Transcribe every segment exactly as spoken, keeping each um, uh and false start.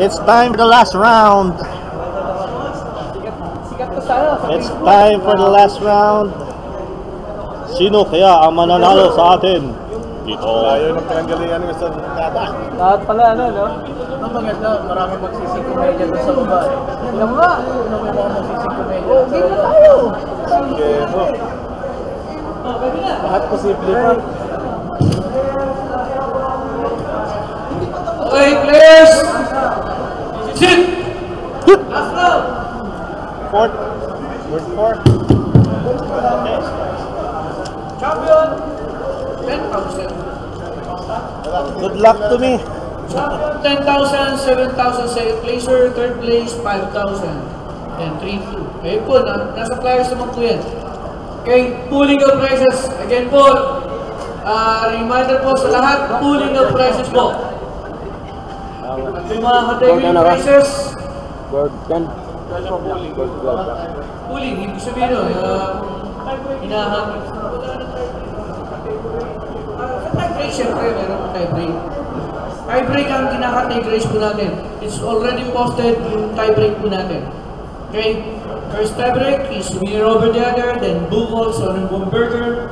It's time for the last round. It's time for the last round. Sino kaya ang mananalo sa atin? Dito. Layo ng pinanggalian ng Mister Tata. Lahat pala ano, no? Ang maganda, maraming magsisigkumay dyan sa baba. Alam nga. Anong may mga magsisigkumay dyan? Oh, game na tayo. Sige po. Lahat posible pa. Okay, players! Sit! Last round! Fourth. Where's fourth? Champion! ten thousand. Good luck to me. Champion, ten thousand, seven thousand, second placer, third place, five thousand. And three two. Ngayon po, nasa players naman po yan. Okay, pooling of prices. Again po, uh, reminder po sa lahat, pooling of prices po. Yung mga category prices gold ten pooling pooling, ibig sabihin o hinahamit tie break, syempre meron po tie break tie break ang kinakategorize po natin, it's already posted yung tie break po natin. Okay, first tie break is winner over the other, then Bucol, Sonnenboom Burger.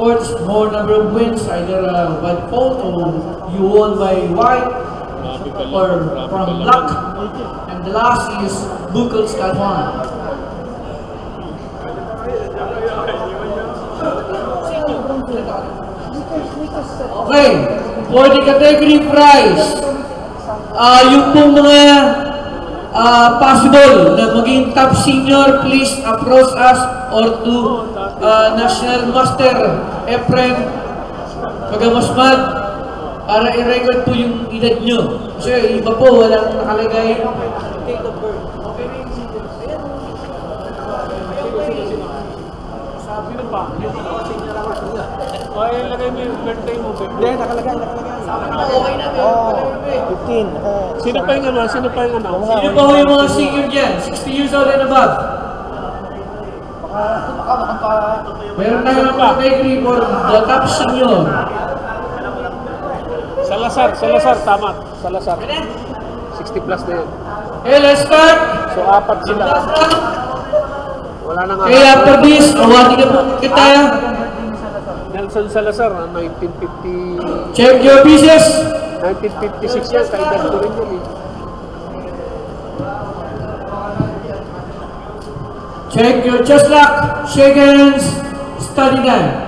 Points, more number of wins, either uh, by default or you won by white or from luck, and the last is Bucol Scalpon. Okay, for the category prize, uh, yung pong mga uh, possible na maging top senior, please approach us or to uh, National Master Efren Pagamasmad para i-record po yung edad nyo. Kasi iba po, walang nakalagay. Okay, lagay mo yung birthday mo. Hindi, nakalagay, nakalagay. Okay na, fifteen. Sino pa yung ano? Sino pa yung ano? Sino pa yung mga senior dyan? sixty years old and above. Meron na yung category for the top senior. Salazar, Salazar, tama. Salazar. sixty plus na yun. Okay, let's start. So, apat sila. Wala na nga. Okay, after this, awati na po kita. Nelson Salazar, nineteen fifty... Check your pieces. nineteen fifty-six yan, kaedad ko rin yun eh. Check your chest lock, shake hands, study down.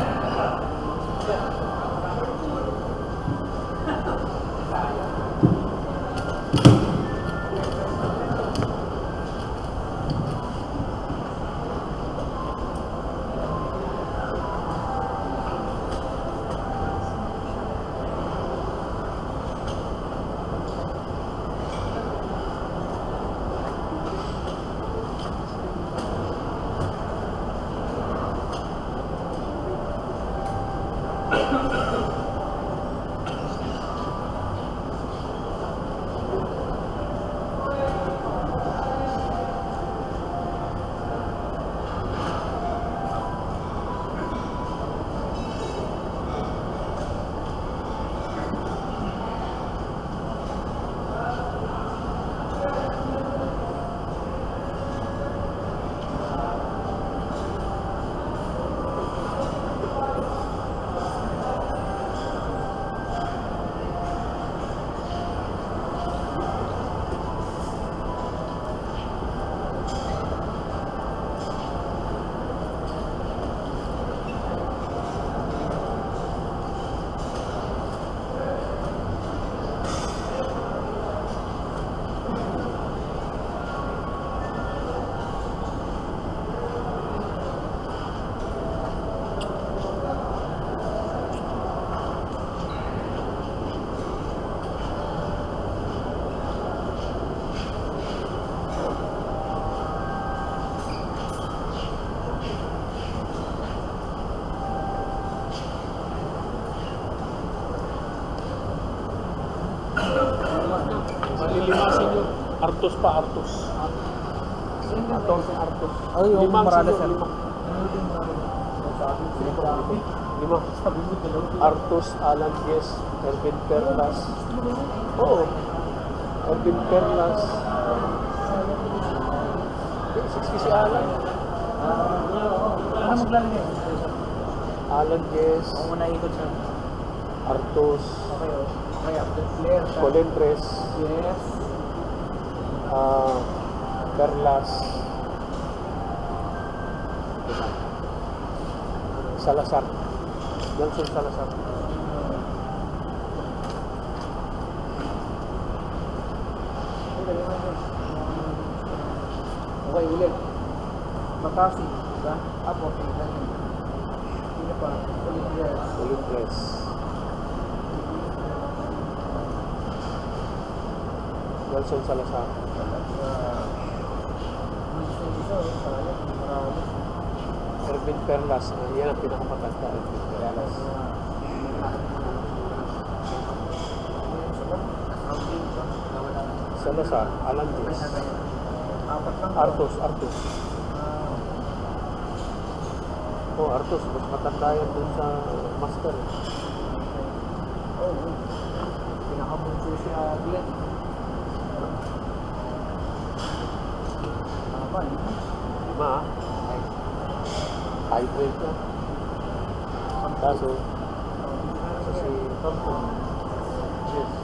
Artos pa, Artos. Artos si Artos. Ay, yung Morales yan. Lima. Artos, Alan Diaz, Erwin Perlas. Oo. Alvin Cornas. six P si Alan. Ano maglaro niya? Alan Diaz. Ang muna ikot siya. Artos. Okay, okay. Update player. Colendres. Yes. Carlas. Salazar. Johnson Salazar. Okay, ulit. Matasi, diba? Apo, tingnan yun. Hindi pa. Ulit press. Ulit press. Nelson Salazar. Erwin Perlas. Yan ang pinakamaganda. Erwin Perlas. Salazar, Alan Diaz. Artos, Artos. Oh, Artos, mas matanda yan dun sa master. Oh, pinakapunso siya Glenn. Ano ba? Lima ah. High grade na. Kaso, kasi Tampo. Yes.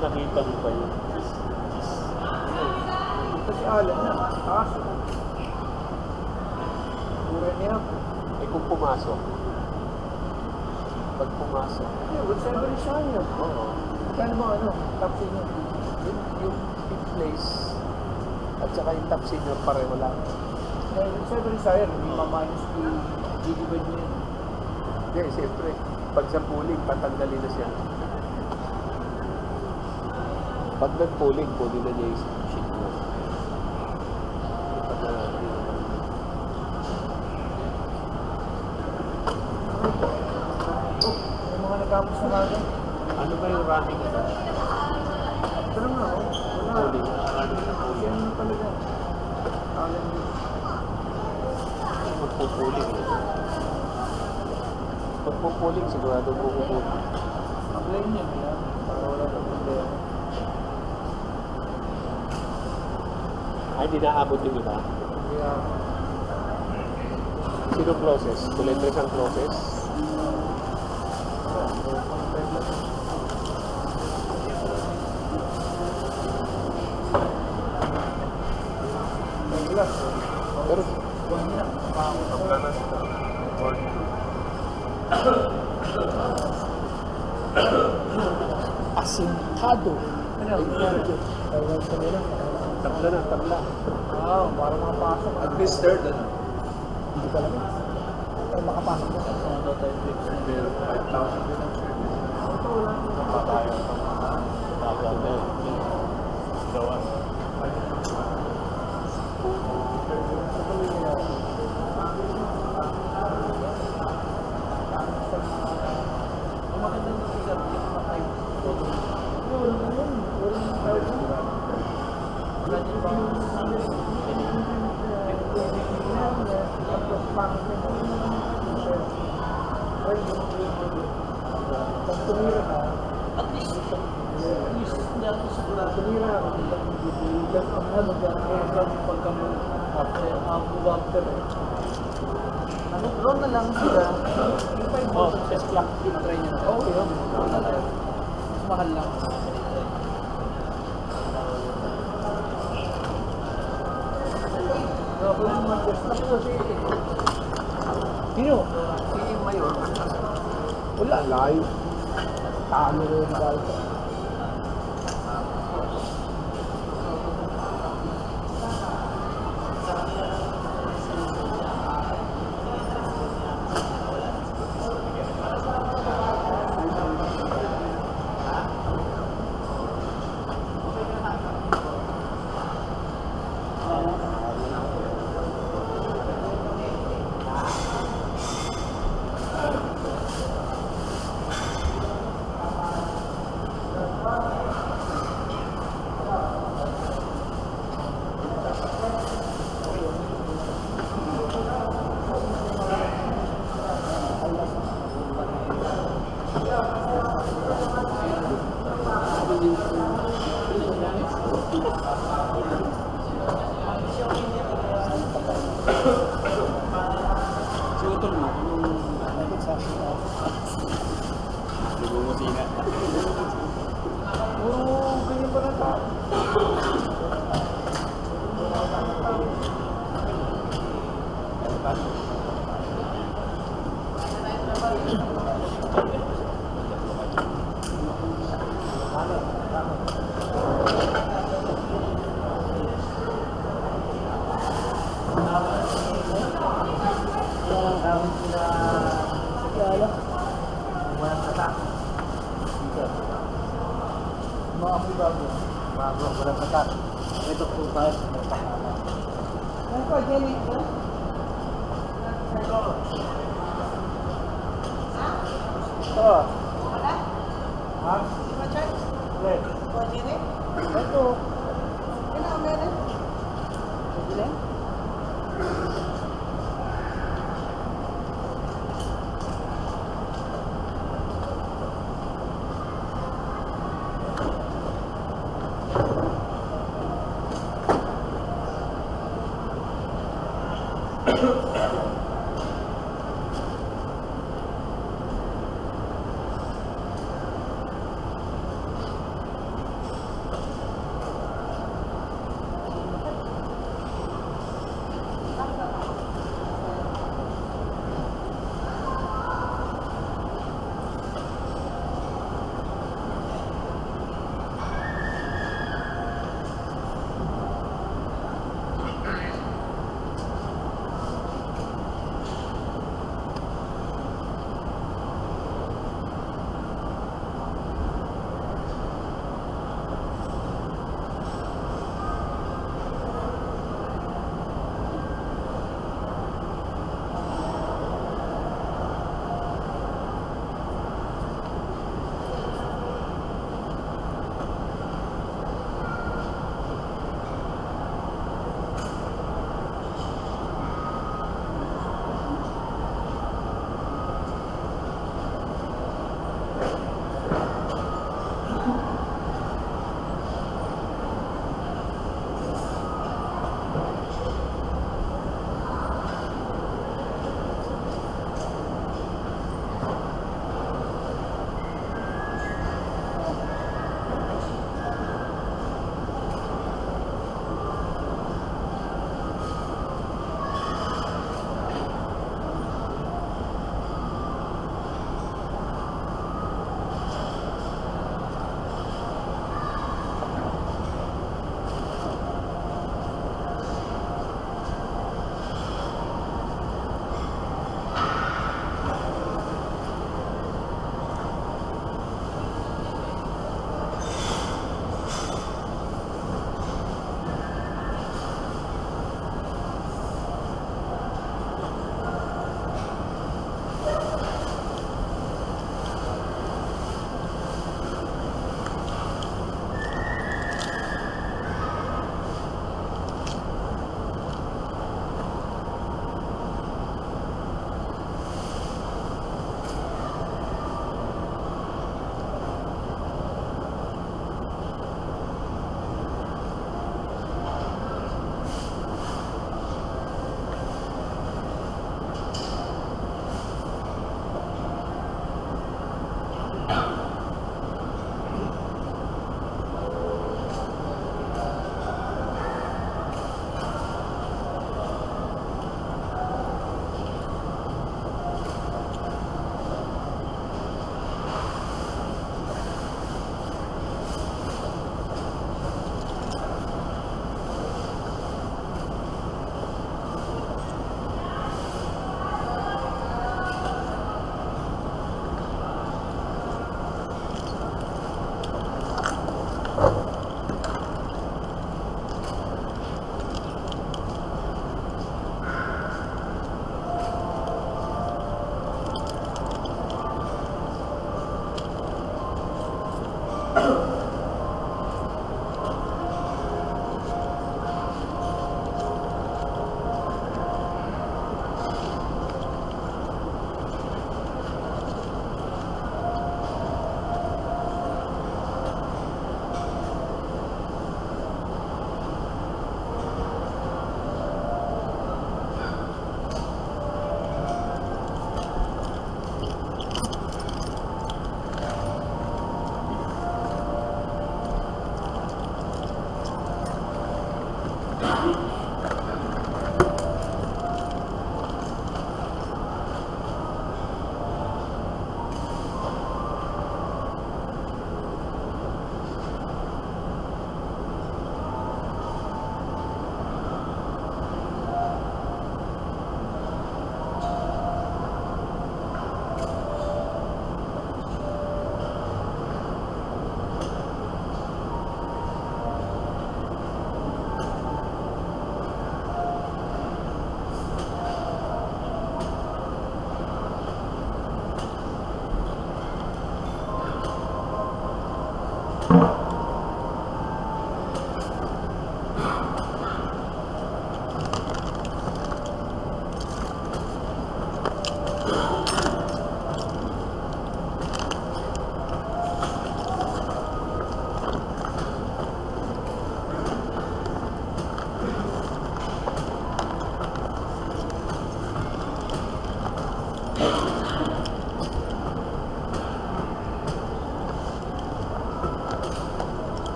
Nakita mo pa yun. Ito si Alan na. Pasok. Pura niya. Eh kung pumasok. Pag pumasok. Yeah, whatever siya niya. Oo. Kaya mo ano, top senior. Yung fifth place. At saka yung top senior pareho lang. Eh, whatever siya yan. Hindi mamayos yung gigibad niya. Yeah, siyempre. Pag sa pooling, patanggalin na siya. Pag nag-pulling, pulling na niya yung sheet mo. Pag nalaman yun. Oh, may mga nag-apos na natin. Ano ba yung running ito? Pero nga, oh. Pulling. Running na pulling. Ano talaga? Alam niyo. Magpupulling nito. Magpupulling, sigurado magpupulling. Apply niya niya. Para wala na problema. Ay, di naabot yung iba? Yeah. Sino closes? Kulendres ang closes? Pero, asintado. Tabla na, tabla. Wow, para makapasok. At least third, ano? Hindi ka lang. Ay, makapasok na. Ano tayo, pero five thousand din ang service. Ito, wala. Kapag tayo. Kapag tayo. Gawan. Ang magandang nakikinig ng mga tayo. Wala na yun. Wala na yun. Oh, just black pin try niya. Okay, okay. Mahal lang. Sino? Si Mayor. Wala, layo. Talo rin yung layo. Ano five.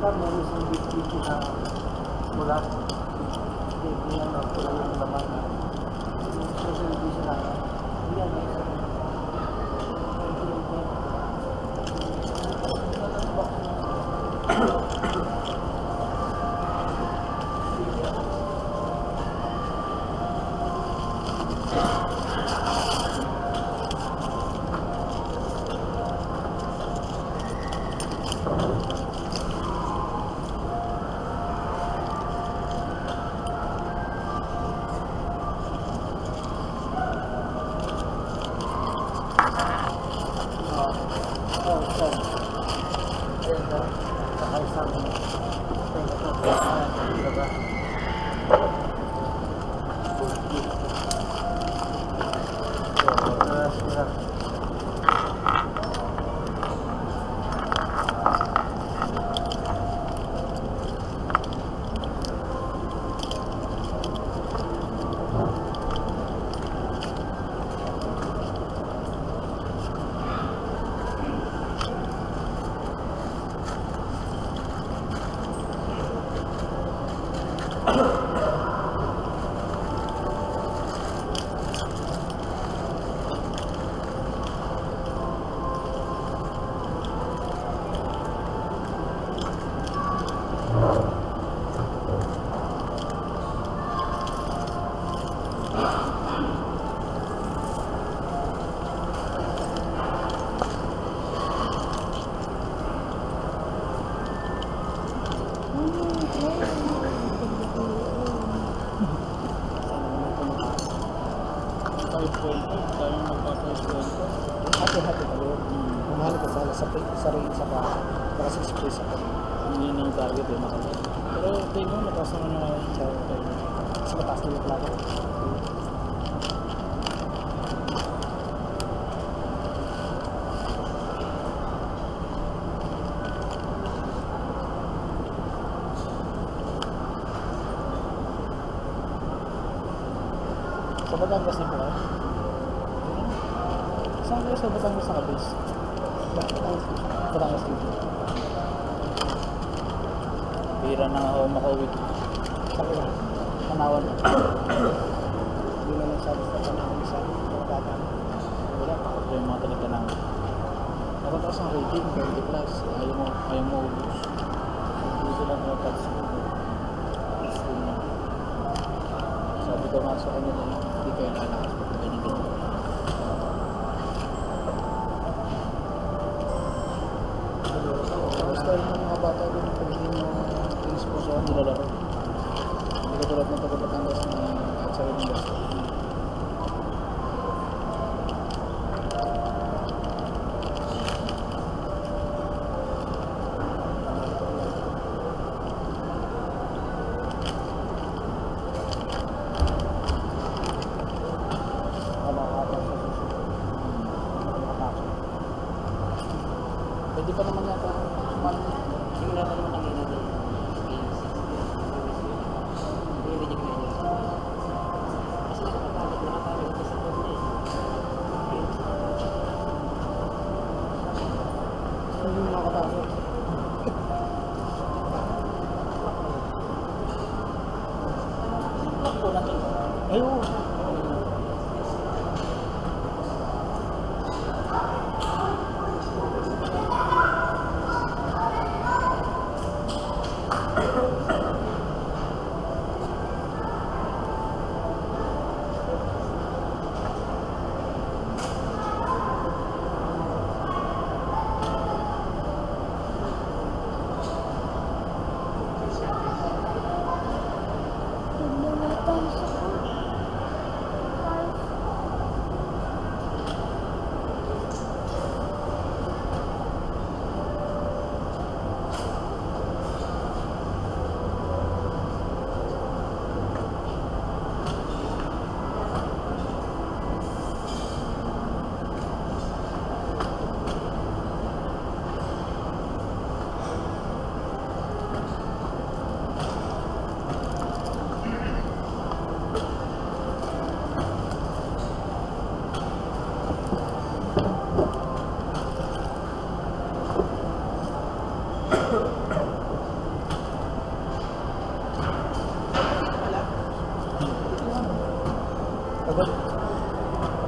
Sir, meron isang bit-bit na mula hindi na nagpula ng laman na socialization na hindi na nagpula ng Batangas na po eh. Saan kayo sa Batangas na kabis? Batangas dito. Bira na ako makauwi dito. Sabi na. Manawan na. Hindi na nagsabi sa panakamisa. Mga bata. Wala pa ako yung mga talaga namin. Nakataas ang rating, twenty plus. Ayaw mo, ayaw mo ubus. Gusto lang na pats. Gusto na. Sabi ko nga sa kanya na. Kaya nalakas po kung ganito. Tapos tayo ng mga bata doon pag hindi mo exposure ang nilalaro. Hindi ka tulad ng pagpapatangas na at sa rin gusto. Kaya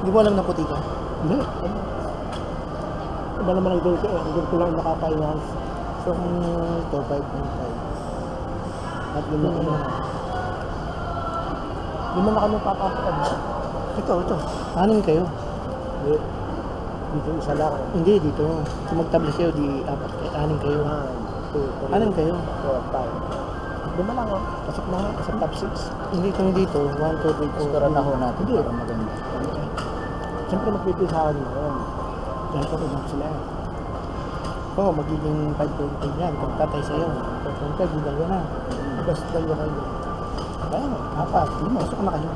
Hindi mo alam na puti ka? Hindi. Iba naman ang goal ko. Ang goal ko lang naka-finals from two five point five. At lima na. Lima na kami papasok. Ito, ito. Anin kayo? Hindi. Dito, isa lang. Hindi, dito. Kung magtabla kayo, di apat. Anin kayo? Anin kayo? Lima lang ako. Pasok na ako. Sa top six. Hindi kung dito. one, two, three, four. Scoran ako natin. Hindi. Siyempre magpipisahan yun. Dahil ko rin sila. Oo, magiging five point five yan. Pagtatay sa'yo. five point five, hindi dalawa na. Basta dalawa kayo. Kaya na, apat. Lima, gusto ko na kayo.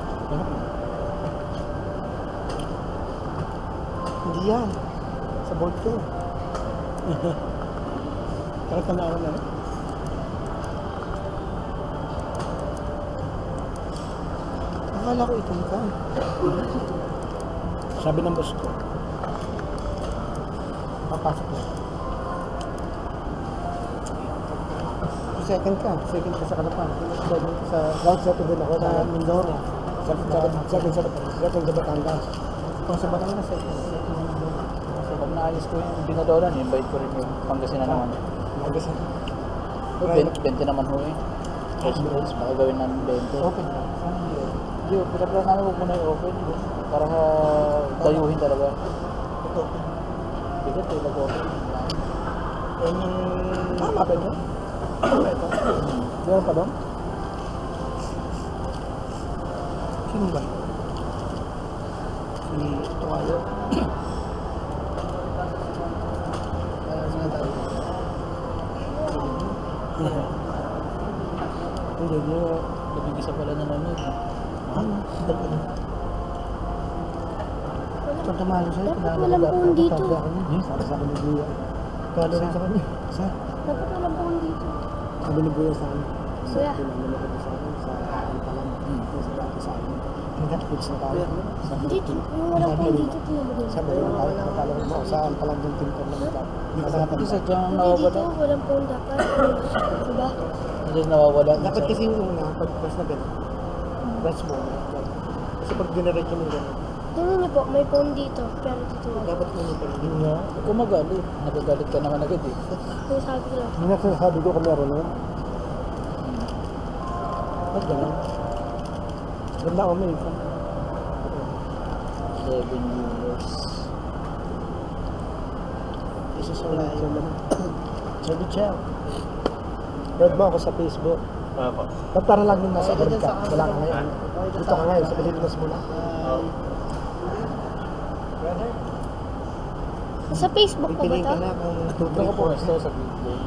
Hindi yan. Sa board ko. Parang tanawin na rin. Akala ko itong ka. Sabi ng boss ko, papasok na. Second ka, second ka sa kalapan. Second ka sa round second din ako sa Mindoro. Second sa second sa second sa Batangas. Kung sa Batangas, second sa Mindoro. So pag naayos ko yung Binadoran, invite ko rin yung Pangasinan naman. Pangasinan? twenty naman ho eh. First race, baka gawin namin twenty. Open ka? Hindi, pula-pula namin huwag muna i-open. Para dayuhin talaga. Ito. Ito, ito, ito. Yan yung... Tama ba ito? Ito. Meron pa doon? Sino ba? Si Tuwayo. Hindi, hindi. Nabigisa pala na namin. Ano? Ano? Dapat walang buhon dito. Dapat walang buhon dito. Sabi ni Buya sa akin. Buya. Dito, yung walang buhon dito. Sabi yung walang buhon sa Ampalang yung tintor na matap. Hindi dito, walang buhon dapat. Diba? Hindi nawawala. Dapat kasi yung una, pag-press na gano'n. Press mo. Kasi pag generate mo gano'n. Tingnan niyo po, may phone dito, pero dito wala. Dapat mo nito. Hindi nga. Kung magalit, nagagalit ka naman agad eh. Kung sabi ko lang. Hindi nga sinasabi ko kung meron nun. Ba't gano'n? Ganda ako may isa. seven years. Isa sa wala yun lang. Sabi siya. Read mo ako sa Facebook. Ako. Ba't para lang yung nasa abroad ka? Wala ka ngayon. Dito ka ngayon, sa Pilipinas muna. Oo. Sa Facebook ko ba ito? Ito ko po gusto sa Facebook.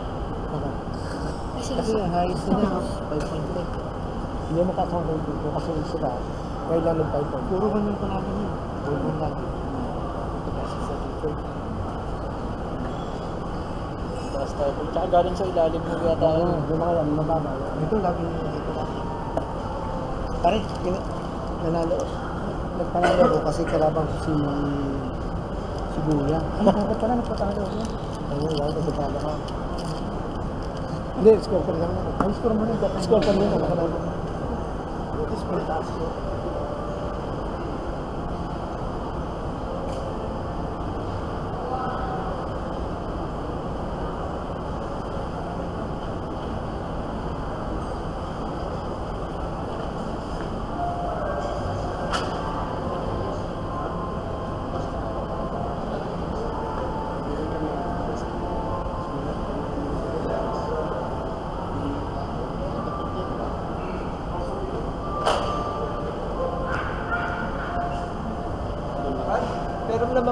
Kasi ayos na na. Hindi mo kakakawin ko kasi sila. Kaya lang nag-typon. Puro ka nang palaman yun. Puro ka nang lagi. Kasi sa Facebook. Tapos typon. Tsaka galing sa ilalim mo yata. Hindi mo kaya. Mababa. Ito lagi ito lang. Pare, nanalo. Nagpanalo ko kasi kalabang si... Buya. Ano dapat ka na? Nagpatalo ko. Ayun, wala. Nagpatalo ka. Hindi, score ka lang. Ang score mo na. Score ka lang. Nakalala mo. Score taas ko.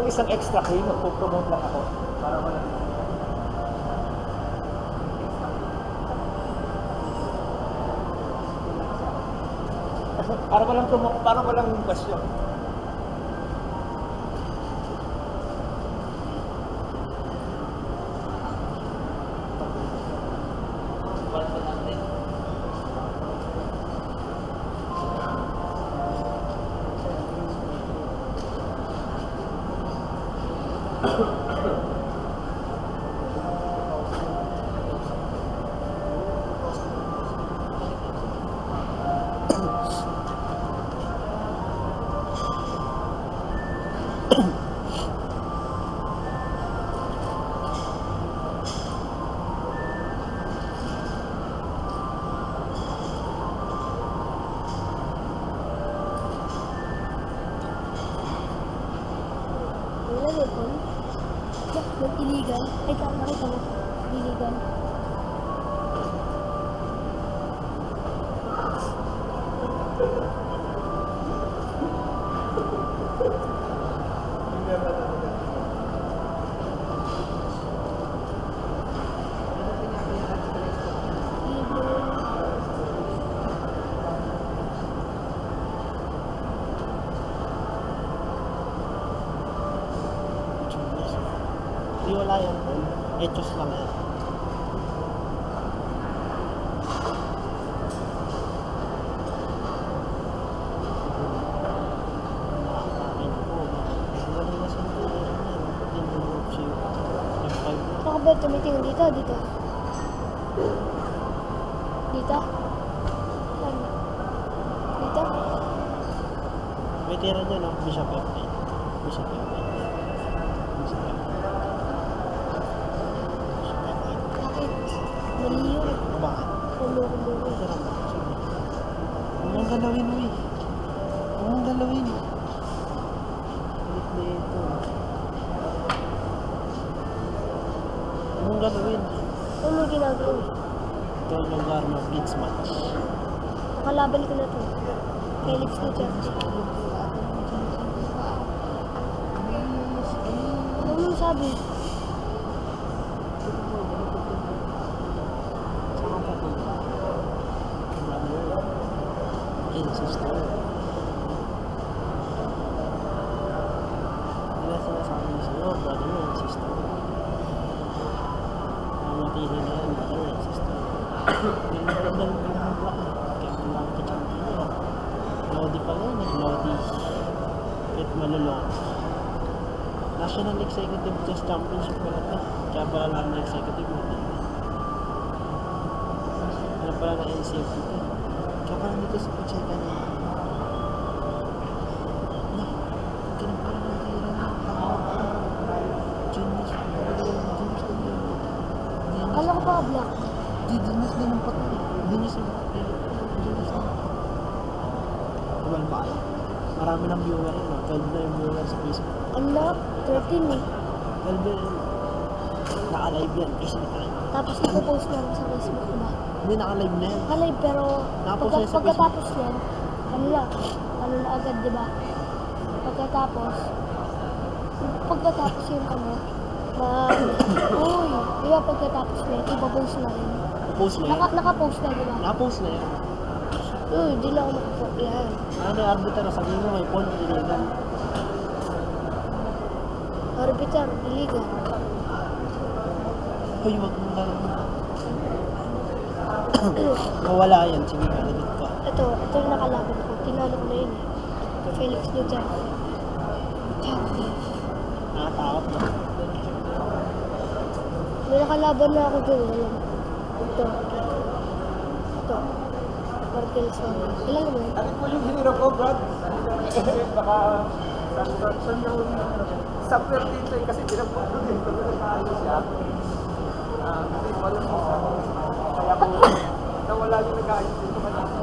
Isang extra kayo, magpo-promote lang ako. Para wala. Para walang promote, para walang question. Ito Telephone. Just not illegal. Ay, tama, ay, tama. Illegal. Etos lang yan. Ako ba tumitingin dito o dito? Dito? Dito? May tira dyan o? Bisa pepe. Bisa pepe. Bisa pepe. Ang galawin mo eh. Ang galawin mo. Galit na ito. Ang galawin. Ano ginagawa? Ito ang lugar na blitz match. Nakalaban ko na ito. Kay Lips na Church. Ano mo sabi? National Executive Chess Championship pala ito. Kaya pala lang na executive natin. Kaya pala na N C F ito. Kaya pala dito sa Pacheca na. Ano? Ganun pala na tayo rin. Juniors. Juniors na yun. Kala ko baka black. Di, juniors na ng pati. Juniors na ng pati. Juniors na ng pati. Well, bye. Marami ng viewer yun. twelve na yung viewer sa Facebook. Ano? thirteen eh. twelve na yun. Naka-live yan. Tapos nakapost na ako sa Facebook na. Hindi, naka-live na yan. Naka-live pero pagkatapos yan, ano na, ano na agad diba? Pagkatapos, pagkatapos yung ano, mag, uy, diba pagkatapos na yun, ipapost na rin. Post na yun? Nakapost na diba? Nakapost na yun. Uy, di na ako makapost yan. Ano, arbitero, sabihin mo may point, hindi na. Arbiter, illegal. Uy, wag mo lang. Nawala yan, sige, nalabit ka. Ito, ito yung nakalaban ko. Tinalog na yun eh. Felix Lujan. Nakatakot na. May nakalaban na ako doon. Ito. Ito. Martel Sony. Ilan mo yun? Alit mo yung hinirap ko, Brad. Baka... Saan yung... Sapper dito eh, kasi pinagpagod eh. Pagod na tayo siya. Kasi walang ako. Kaya ko, nawala yung nag-aayos dito ka natin.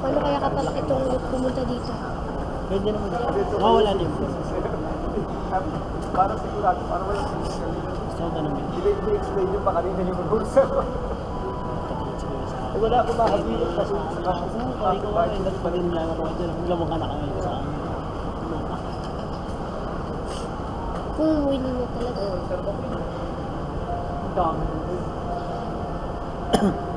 Paano kaya kapalak itong pumunta dito? Pwede naman dito. Mawala niyo. Para sigurado, para walang sigurado. Gusto ko tanong dito. I-explain nyo pa kanina yung mag-uusap. Wala ko ba habi yung kasunod sa kasunod? Ano ko ikaw ay nagparin na ako dyan. Huwag lamang ka na kami sa amin. Kung winning na talaga. Ang dami. Ano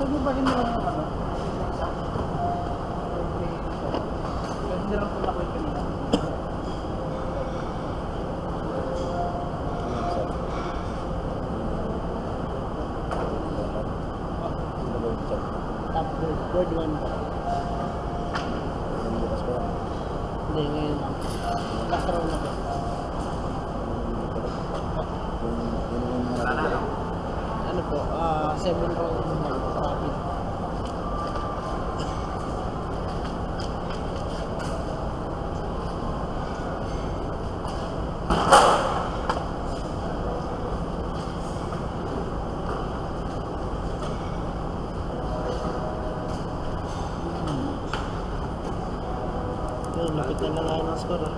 Saan mo ba rin naman ito? Hindi lang kung nakoy kanina. Board one ba? Hindi, ngayon lang. Last round na ba? Ano po? Uh, seven round naman. Rapid. Lapit na nga ng score ah.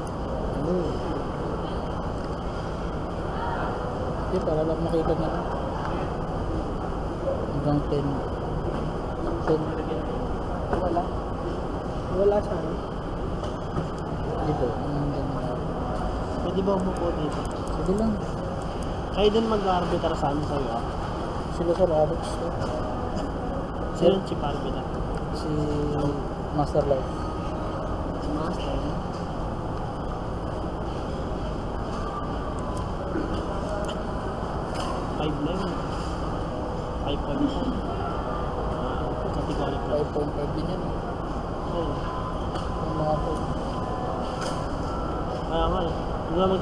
Ano? Hindi pa, wala makita na. Hanggang ten. Wala. Wala siya. Hindi po. Pwede ba umupo dito? Sige lang. Kayo din mag-arbitra sa amin sa'yo ah. Sila sa Roberts ko. Sila ang chief arbitra? Si Master Life.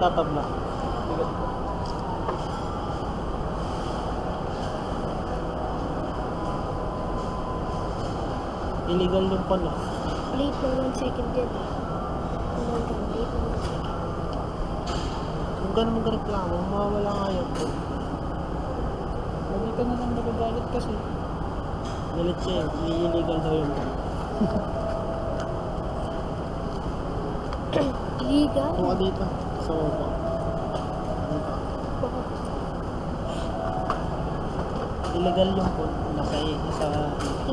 Tatabla. Illegal din pala. Late na one second din. Late na one second. Kung gano'n magreklamo, mawawala nga yan. Lagi ka na lang nagagalit kasi. Galit siya yun. Illegal daw yun. Illegal? Oo, dito. So, illegal yung po. Nasa, nasa...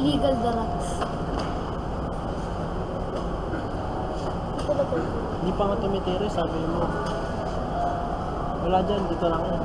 Illegal the rats. Hindi pa nga tumitira, sabi mo. Wala dyan, dito lang yan.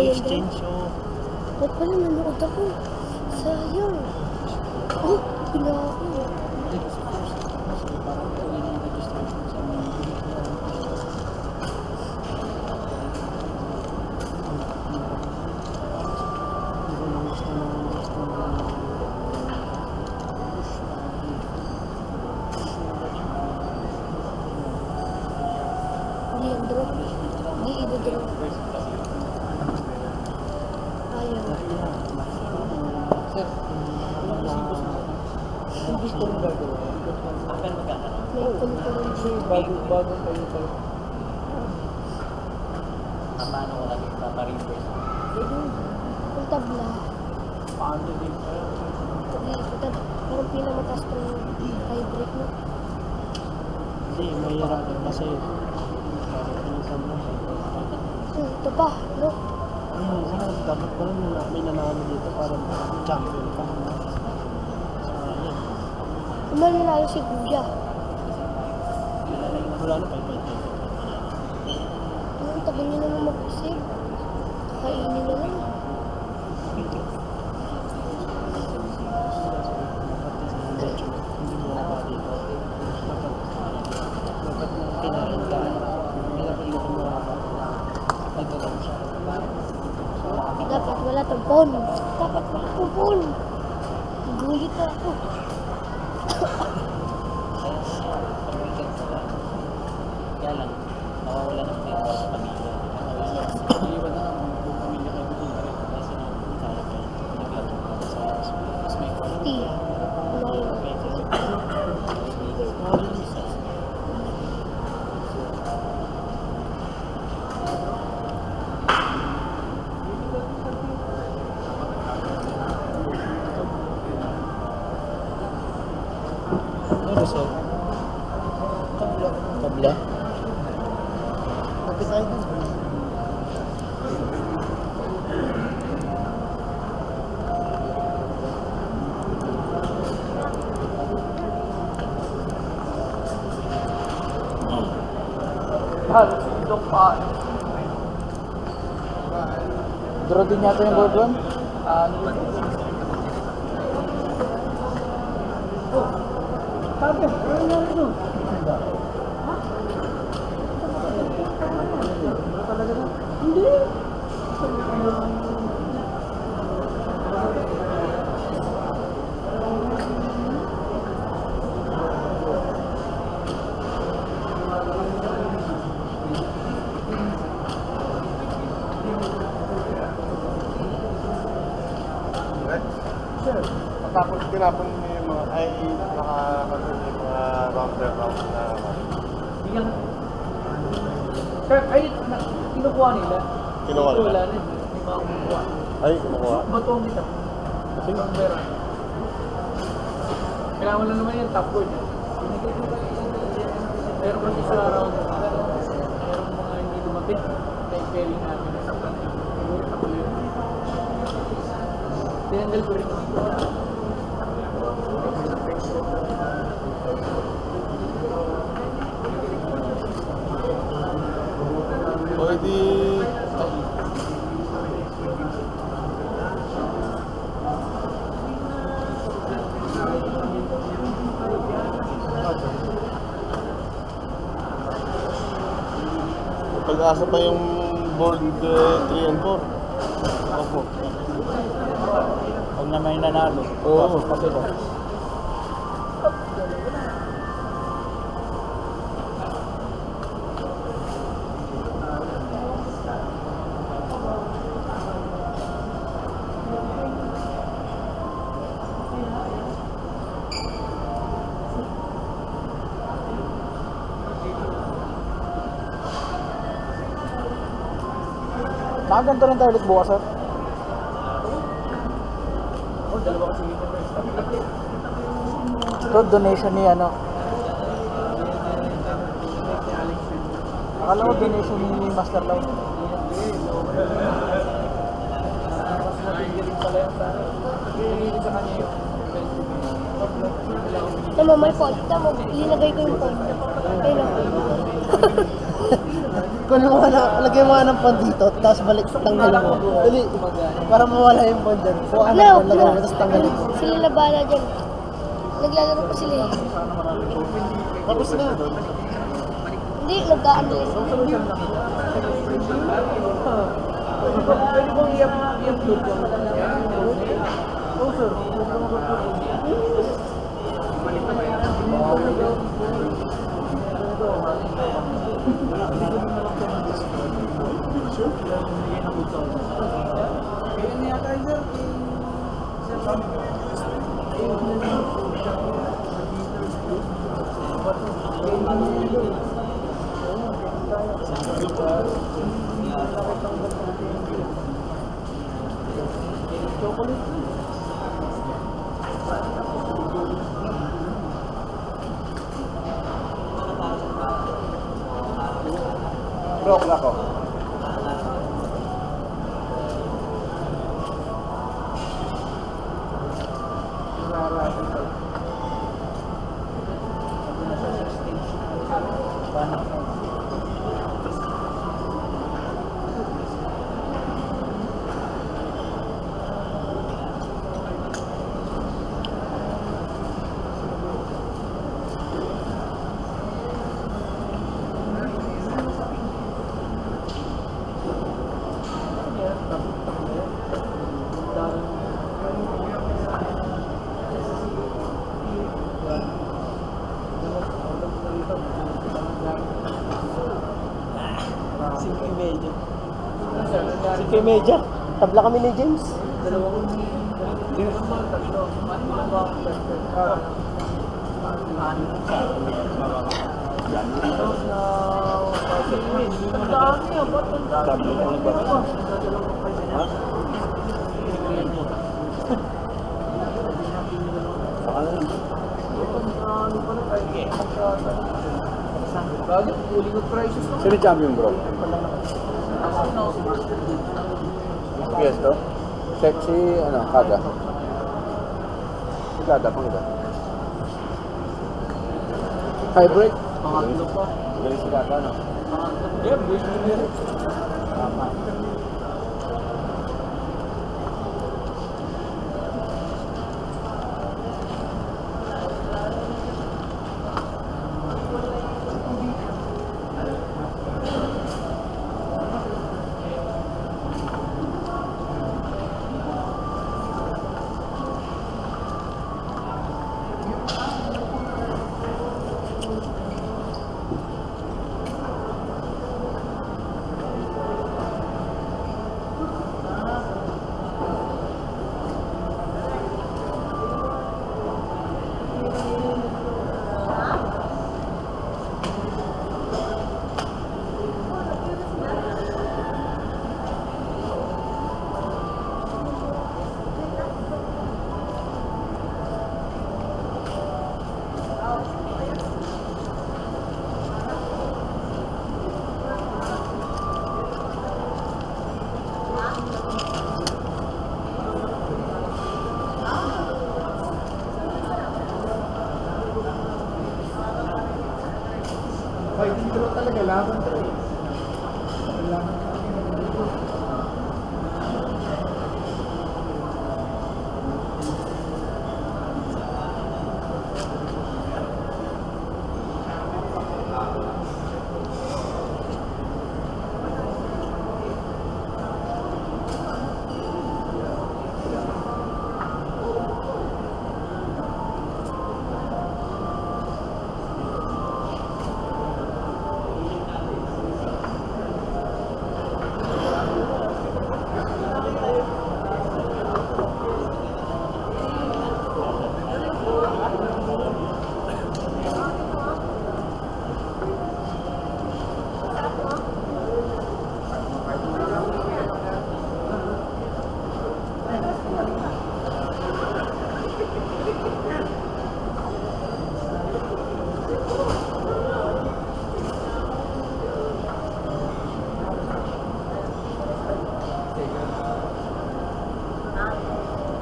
Exchange show. Ba't pala nanood ako? Sayang. Oh, pila ako. Tabla. Paano din? Parang pinamataas pa yung high break mo. Hindi, mahirap yun kasi parang pinsan mo. Ito pa, no? Ayun, dapat pa rin may nanami dito parang champion pa. Umali na yung si Guya. Wala na, five point five. Ang tagal niya naman mag-isip. Kakainin na lang. Tampon. Dapat makapupon. Gulit na ako. Kaya lang, nakawala ng pera sa pamilya. Hindi ba na ang buong pamilya kayo doon na rin? Kasi na ang kaya kayo naglato ko sa smay ko. Hindi. Wala yun. Draw din yata yung board one? Ah, naman. Oh! Tabi! Ano nga ito? Ha? Ano talaga na? Hindi! Tapos tinapon niyo yung mga, ay, nakakapagod niyo yung mga round-round na... Bigyan na. Sir, ay, kinukuha nila. Kinukuha nila? Wala rin. Hindi mga kumukuha. Ay, kumukuha. Batong nila. Kasi? Kailangan na naman yung top board. Meron kasi sa round. Meron mga hindi dumating. Time-pairing natin. Tinanggal ko rin. Pwede... Pag-asa pa yung board three and four. Opo. Pag na may nanalo. Oo. Kasi ba? Nakaganto rin tayo ulit bukas, sir. Ito, donation ni ano. Akala ko donation ni Master Law. Tama, may pagkita mo. Ilinagay ko yung pagkita. Ayun ako. Kung wala, lagay mo nga ng pond dito, tapos balik, tanggalin mo. Dali, para mawala yung pond dyan. Kung ano pond, lagay mo, tapos tanggalin mo. Sila labala dyan. Naglalaro pa sila eh. Tapos na. Hindi, nag-a-analis. Pwede bang i-upload ko? Oh, sir. Lako, lako. Medyo, tabla kami ni James. Dalawang James. Sino champion, bro? Infiesto? Sexy, ano, kada? Si kada, pang iba? Hybrid? Pangatlo pa. Galing si kada, ano? Yeah, boys mo nila. Tama.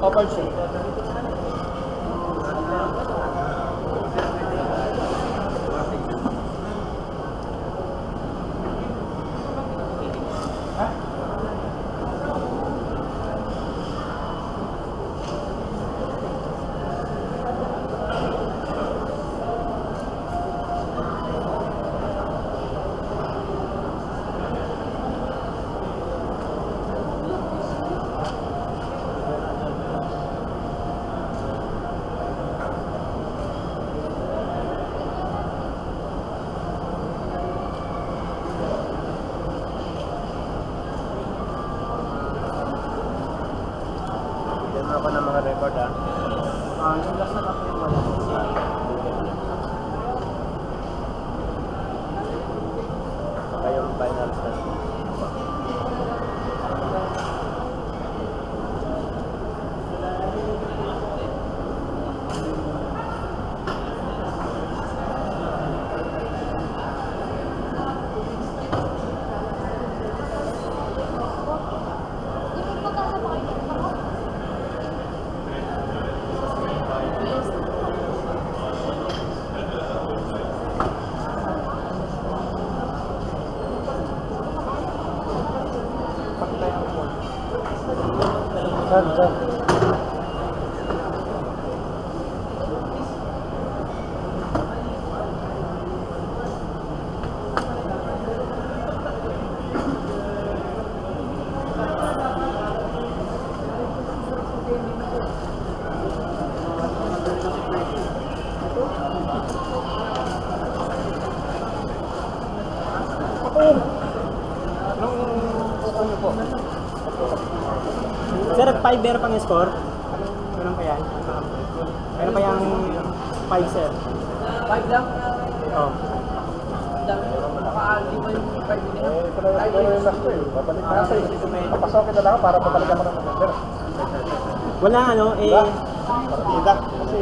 Thank you. Come, come. five meron pang score? Meron pa yan? Meron pa yung five sir? five lang? Oo. Naka-aldi mo yung five nila. Eh, ito na yung last ko eh. Babalik na kasi. Papasokin na lang para pabalik ako ng number. Wala ano eh. Idak. Kasi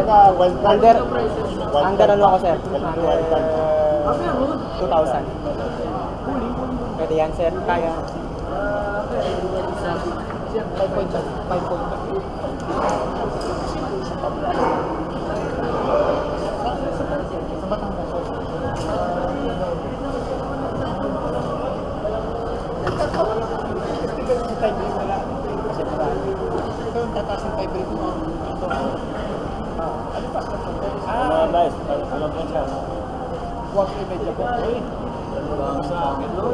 baka wild card. Under. Under ano ako sir? two thousand. Pwede yan sir? Kaya. Five point five, five point five. Ah, nice. Alam mo siya. Wag ka medyo po. Sa akin, no?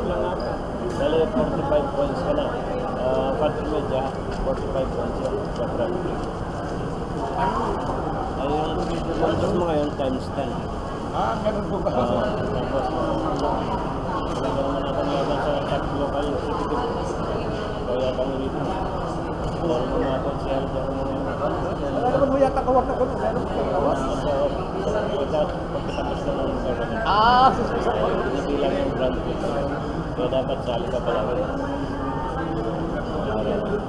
Dali forty-five points ka lang. Patrick Medja, forty-five points yan sa Bradley. Ayun, puntos mo ngayon times ten. Ah, ganun po ba? Tapos, nagawa na natin laban sa local executive. Kaya kami dito. Kaya mo natin siya. Alam mo yata kawag na ko. Meron mo kawag? Pagkatapos na naman sa Bradley. Ah, susunod. Nabilang yung Bradley. Kaya dapat sali ka pala ko. Thank you.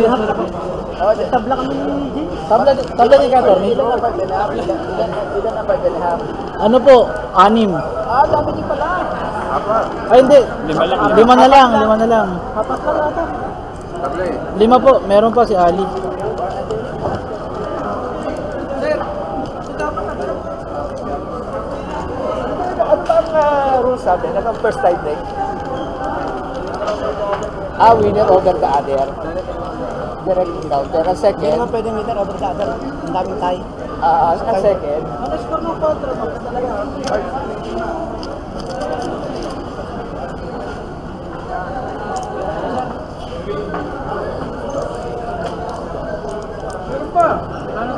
lahat ako. Tabla kami ni James. Tabla, tabla niya ka, Torni? Ilan na pagkalahap? Ano po? Anim. Ah, dami niyo pala. Ay, hindi. Lima lang. Lima na lang, lima na lang. Hapas ka natin. Tabla eh. Lima po, meron pa si Ali. Rules natin, ang first time break. Ah, winner over the other. Direct encounter. Ang second. Hindi naman pwedeng winner over the other. Ang daming tie. Ah, ang second. Ang score ng kontra, bakit talaga? Meron pa. Na yung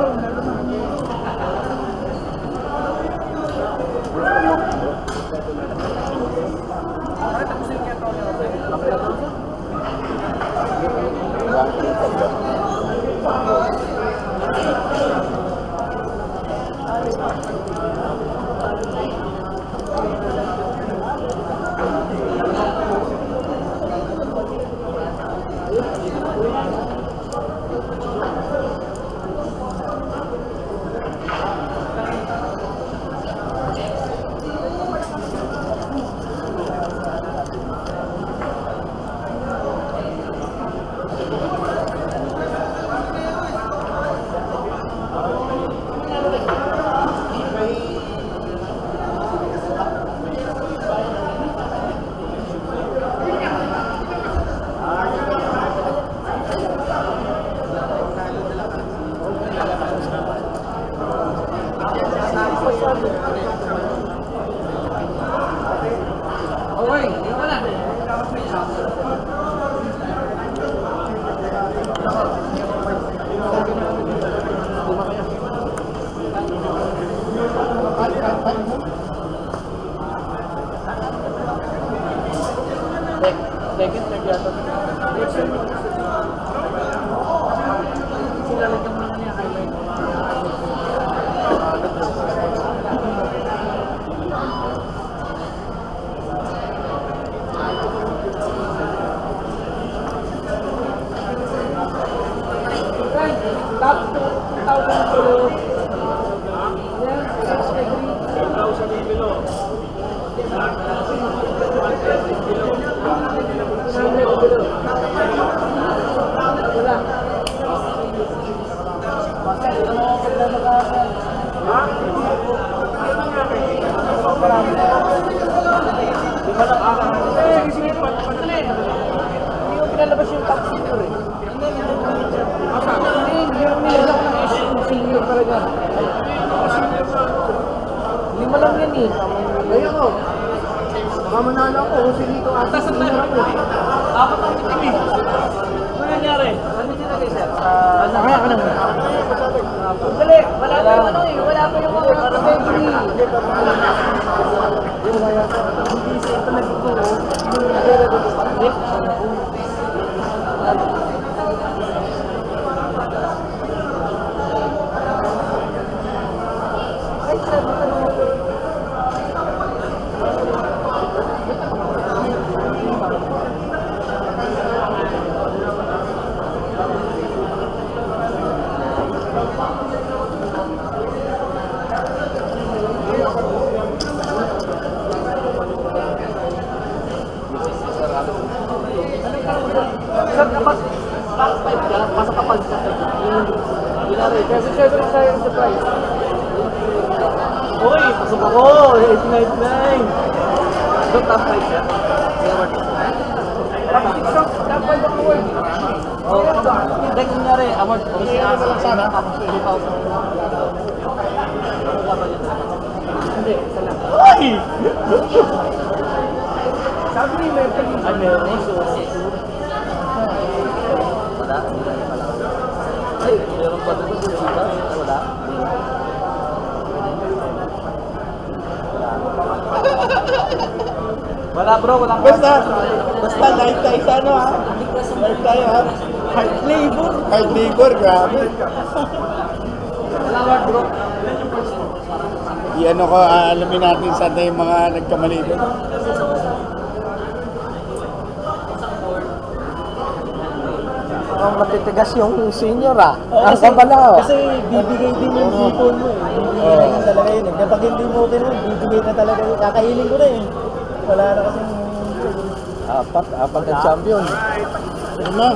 mga nagkamali doon. Oh, mukhang matitigas yung senior ah. Oh, kasi, kasi bibigay din yung hipon mo eh. Bibigay na yun talaga yun eh. Kapag hindi mo din, bibigay na talaga yun. Kakahiling ko na eh. Wala na kasi apat, apat na champion. Lima.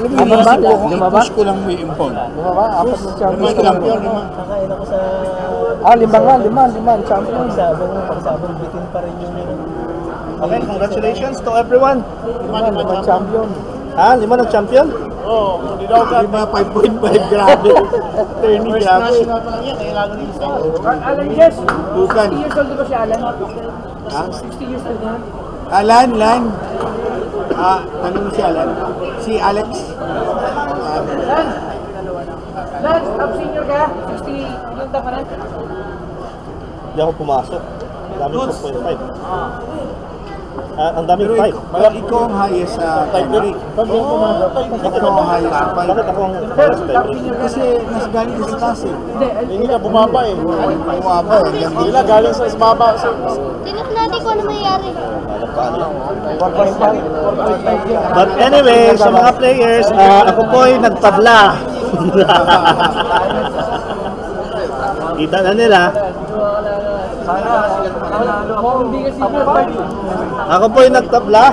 Lima ba? Lima ba? Push ko lang may impound. Lima ba? Apat na champion. Lima champion. Kakain ako sa... Ah, lima nga. Lima, lima. Champion. Pagsabong, pagsabong. Bitin pa rin yun yun. Okay, congratulations to everyone. Lima, lima champion. Ha? Lima nag-champion? Oo, oh, hindi daw ka. Lima, five point five grabe. Turning grabe. First national pa lang yan, kaya lalo rin isa. Alan, yes. Bukan. sixty years old ba si Alan? Ha? sixty years old na. Alan, Alan. Ah, tanong si Alan. Si Alex. Alan. Alan, up senior ka? sixty yung tapanan? Hindi ako pumasok. Daming four point five. Uh, ang daming five. Bakit ikaw ang highest sa tiebreak? Bakit ako ang highest sa five? Bakit ako ang highest sa tiebreak? Kasi mas galing sa taas eh. Hindi nga, bumaba eh. Bumaba eh. Hindi nga, galing sa isbaba. Tinap natin kung ano mayayari. But anyway, sa mga players, ako po'y nagtabla. Kita na nila. Ako po yung nagtabla.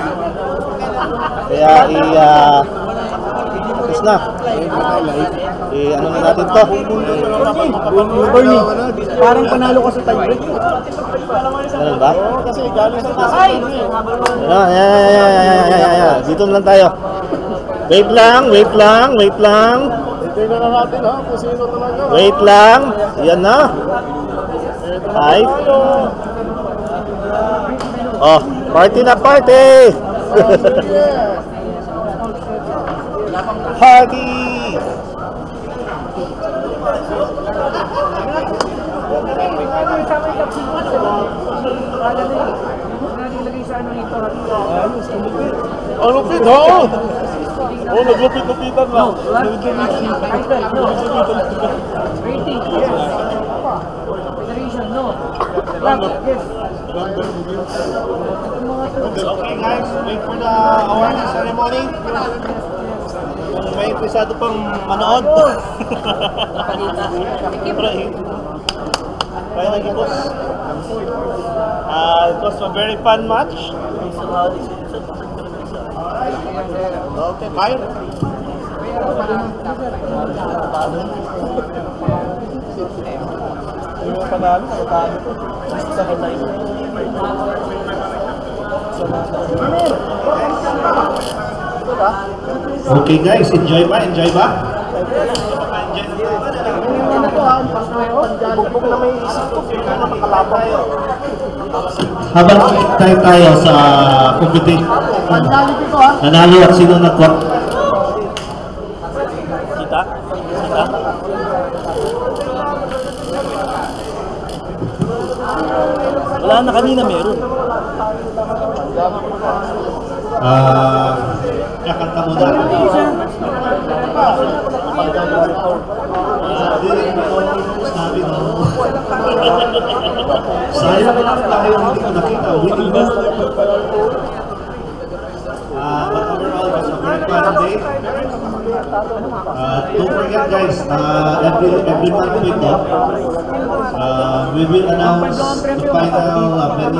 Kaya i uh, tapos na i ano na natin to. Parang panalo ko sa tiebreak. Ganun ba? Dito na lang tayo. Wait lang, wait lang, wait lang. Wait lang. Yan na. Five. Oh, party na party! Party! Ang lupit, oo! Oo, naglupit-lupitan lang. Rating, yes. Federation, no. Yes. Okay guys, wait for the awareness ceremony. May pisado pang manood. Well, it was, uh, it was a very fun match. Okay, bye. Okay guys, enjoy ba? Enjoy ba? Habang tayo tayo sa competing, nanalo at sino nagkwa? Kita? Kita? Wala na kanina meron. Ah, kakanta mo na. Sabi mo. Sayang lang tayo hindi ko nakita. Winning ba? Ah, but overall, it was a very fun day. Uh, don't forget guys, uh, every, every month we talk. Uh, we will announce the final uh, venue of the uh,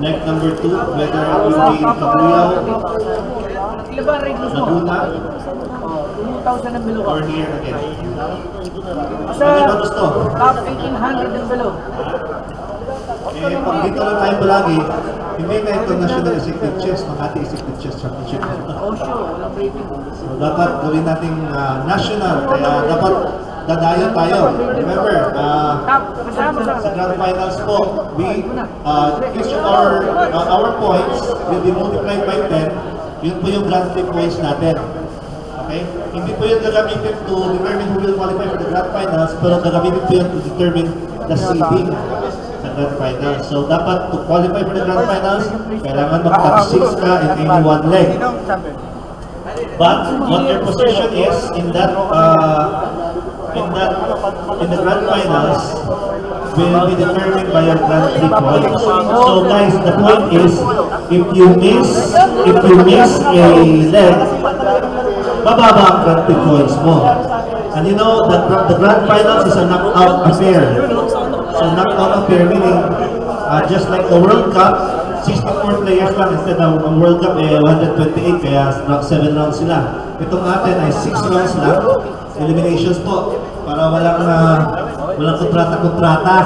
neck number two, whether it will be Cabuyao, Laguna, or here again. Ano ba gusto? Top eighteen hundred and below. Eh, pag dito lang tayo palagi, hindi na ito National Executive Chess, Makati Executive Chess Championship. So dapat gawin nating uh, national, kaya dapat dadayo tayo. Remember, uh, sa grand finals po, we, uh, each of our, uh, our points will be multiplied by ten. Yun po yung grand prix points natin. Okay? Hindi po yung gagamitin to determine who will qualify for the grand finals, pero gagamitin po yun to determine the seeding sa grand finals. So dapat to qualify for the grand finals, kailangan mag-top six ka in any one leg. But what your position is in that uh, In the, in the grand finals will be determined by your grand prix points. So guys, the point is, if you miss, if you miss a leg, bababa ang penalty points mo. And you know that the grand finals is a knockout affair. So knockout affair meaning uh, just like the World Cup, sixty-four players lang instead ng World Cup eh one twenty-eight kaya seven rounds sila. Itong atin ay six rounds lang, eliminations po para walang uh, walang kontrata-kontrata.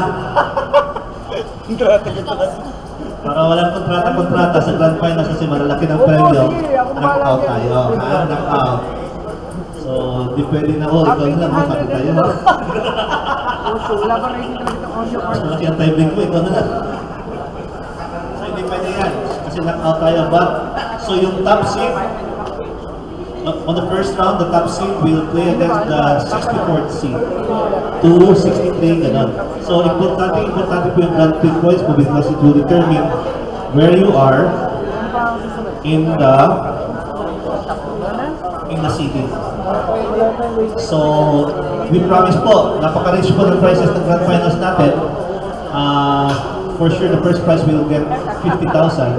Para walang kontrata-kontrata sa grand finals kasi malalaki ng premyo. Knockout tayo. Ah, knockout. So, di pwede na all. Ikaw na lang, sabi tayo. Mas malaki ang time link mo, ikaw na lang. Kasi knockout tayo, but so yung top seed on the first round, the top seed will play against the sixty-fourth seed two sixty-three, ganun. So importante, importante po yung grand points po because it will determine where you are in the in the city. So we promise po, napaka-rich po ng prizes ng grand finals natin. Ah, for sure, the first prize will get fifty thousand.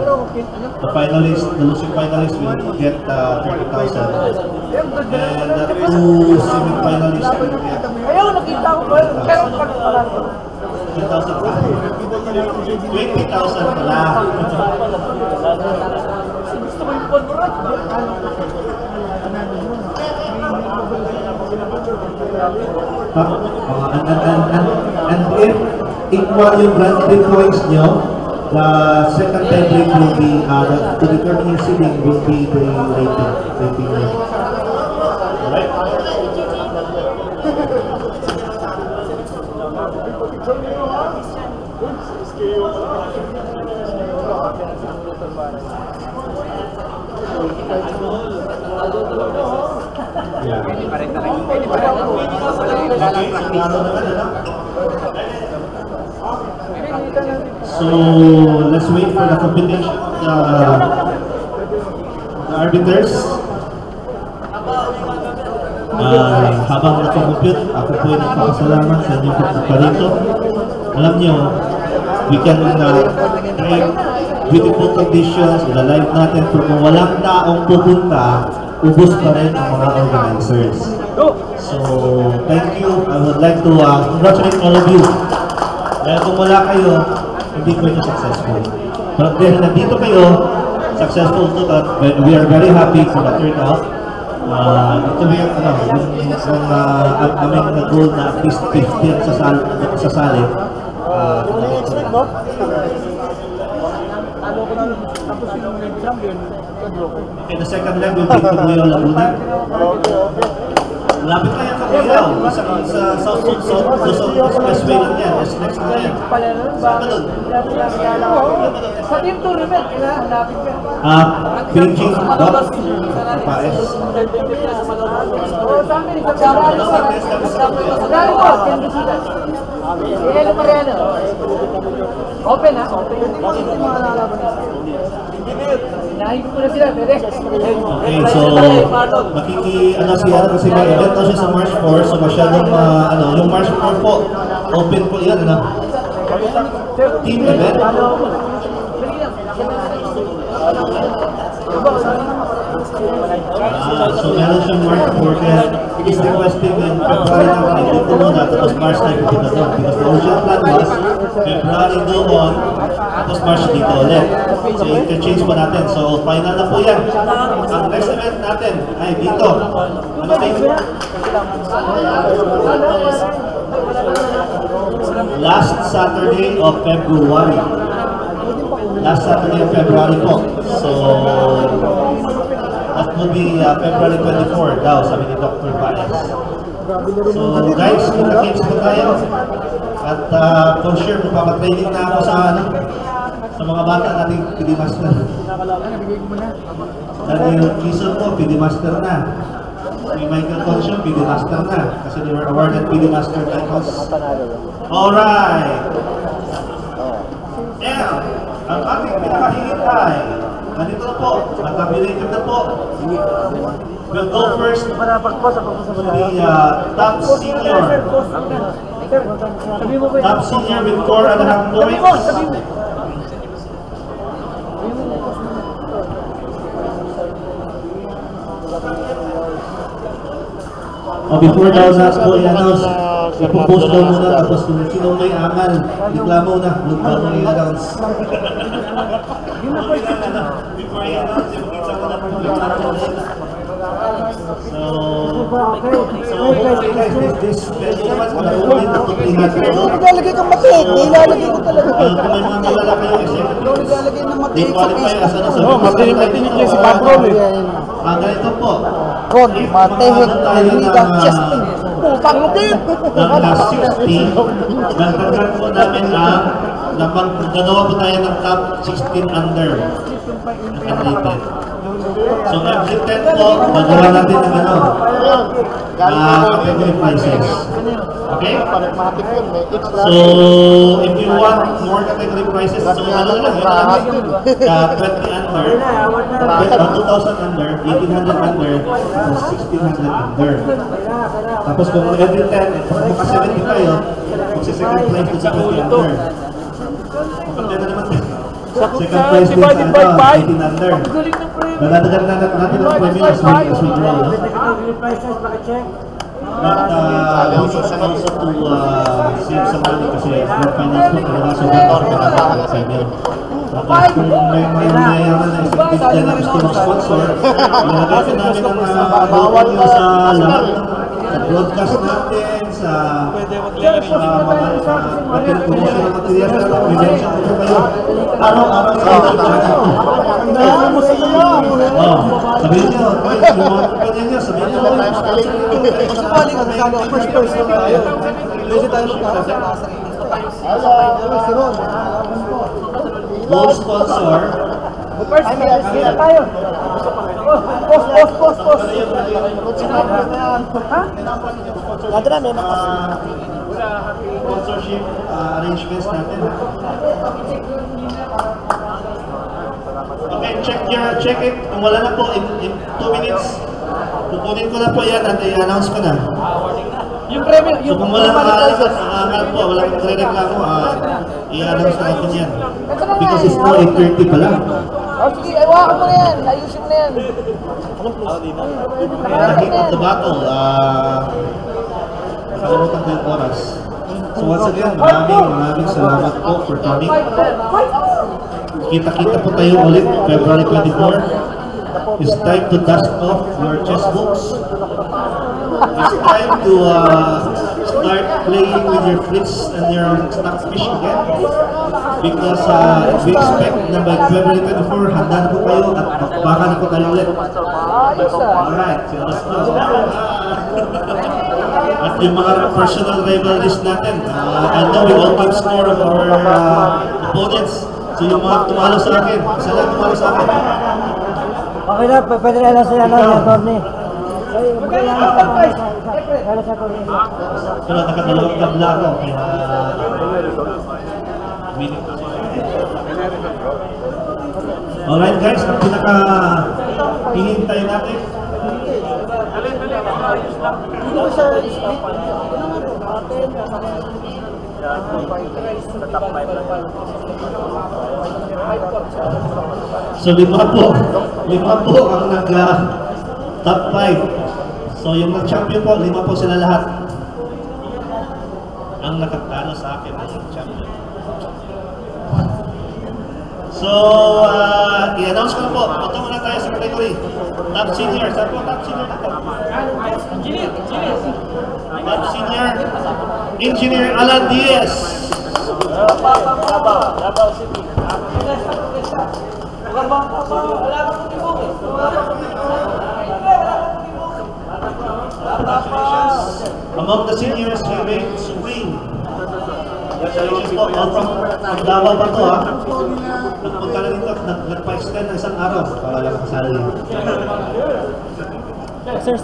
The finalist, the losing finalist, will get uh, thirty thousand, and the two semi-finalists will get twenty thousand. Twenty thousand pala. And and and and and if equal yung grand three points nyo, the second time break will be, uh, the determining seeding will be the rating. rating Alright? Yeah. Okay, sarado naman, ano? So let's wait for the competition, uh, the arbiters. Uh, habang nagko-compute, ako po ay nagpapasalamat sa inyong pagpaparito. Alam nyo, we can uh, create beautiful conditions, ilalive natin pero kung walang taong pupunta, ubos pa rin ang mga organizers. So thank you. I would like to uh, congratulate all of you. Dahil kung wala kayo, hindi ko ito successful. Pero dahil nandito kayo, successful to that. We are very happy for the turnout. Uh, ito yung uh, uh, aming na goal na at least fifty ang sasali. sasali. Uh, okay, the second leg will be Tuguyo Laguna. Lapit na yan sa Kuyaw, sa South Luzon Expressway lang yan, next next na yan. Saan ka doon? Sa Team Tournament, lapit ka. Ah, Beijing, Dot, Paes. Open ha? Okay, so makiki-announce yan kasi may event na siya sa March fourth. So masyadong, uh, ano, yung March fourth po, open po yan, ano? Team event? Ah, so meron siyang March fourth kaya is requesting and preparing ang idea ko muna tapos March ninth dito na doon because the original plan was February doon tapos March dito ulit. So interchange po natin. So final na po yan. Ang next event natin ay dito. Ano ba yun? Last Saturday of February. Last Saturday of February po. So that will be uh, February twenty-fourth daw, sabi ni Doctor Paez. So guys, kita-kits po tayo. At uh, for sure, magpapatraining na ako sa, ano, sa mga bata nating P D Master. Daniel Kison po, P D Master na. May Michael Conscion, P D Master na. Kasi they were awarded P D Master titles. Alright! Yeah! Ang ating pinakahihintay. Nandito na po, nag-nominated na po. We'll go first to the uh, top senior. Top senior with core and a half points. Uh, before daw na po i-announce, ipopost daw muna tapos kung sino may angal, reklamo na, huwag daw muna i-announce. Before i-announce, ipokita ko na po So, guys, this medyo naman wala ulit na pagpingat ko. Nilalagay kang matik, nilalagay ko talaga. Kung may mga nilalaki yung executive, nilalagay ng matik sa Facebook. Oo, matinik-matinik niya si Patrol eh. Ang ganito po. God, matihit, naligang chesting. Putang matik! Nang sixteen, nagkakas po namin ang nagawa po tayo ng top sixteen under. Nakalitin. So, exit ten po, magawa natin ng ano. Uh, category prices. Okay? So, if you want more category prices, so ano lang, yun lang yun. Uh, twenty under, two thousand under, eighteen hundred under, and sixteen hundred under. Tapos kung every ten, kung maka-seventy kayo, magsisecond place to seventy under. Kapag na naman, second place din sa eighteen under. Nalatagal na natin ang premium as we grow. But uh, we also to uh, save some money kasi more finance mo talaga so better ka na talaga sa inyo. Tapos kung may may mayayaman na isipit dyan na gusto ng sponsor, nalagay namin ang nabawal nyo sa lahat ng broadcast natin, sa material promotion ng material na pag-prevention ko kayo. Araw-araw sa inyo. Sabihin nyo, sabihin nyo, sabihin nyo. Mas kapali ka sa first person na tayo. Medyo tayo magkakasakasang. Most sponsor. First person tayo. Post, post, post, post. Ha? Nadra, may mga sponsorship arrangements natin. Okay, check your, check it. Kung wala na po, in, in two minutes, pupunin ko na po yan at i-announce ko na. So kung wala na angal po, wala na magre-reklamo, uh, i-announce na natin yan. Because it's now eight thirty pa lang. Okay, iwa ko na yan. Ayusin na yan. The heat of the battle. Uh, Nakalimutan ko yung oras. So once again, maraming maraming salamat po for coming. Kita-kita po tayo ulit, February twenty-fourth. It's time to dust off your chess books. It's time to uh, start playing with your Fritz and your Stockfish again. Because uh, we expect na by February twenty-fourth, handa na po tayo at baka na po tayo ulit. Alright, so let's go. At yung mga personal rivalries natin, uh, I know we all keep score of our uh, opponents. So yung mga tumalo sa akin, isa lang tumalo sa akin. Okay na, pwede na lang sila lang sa torne. Pero nakadalawag tabla ko, kaya... Alright guys, ang pinaka-hihintay natin. Dito ko sa split. So lima po, lima po ang nag-top five. So yung nag-champion po, lima po sila lahat. Ang nakatalo sa akin ay yung champion. So uh, i-announce ko na po, punta muna tayo sa category Top Senior, saan po Top Senior na po? Engineer, engineer Top Senior, Engineer Alan Diaz. Among the seniors, we make swing. Congratulations po, all from Davao pa to ha. Nagpunta na dito, nagpa-extend ng isang araw para lang kasali. Sir,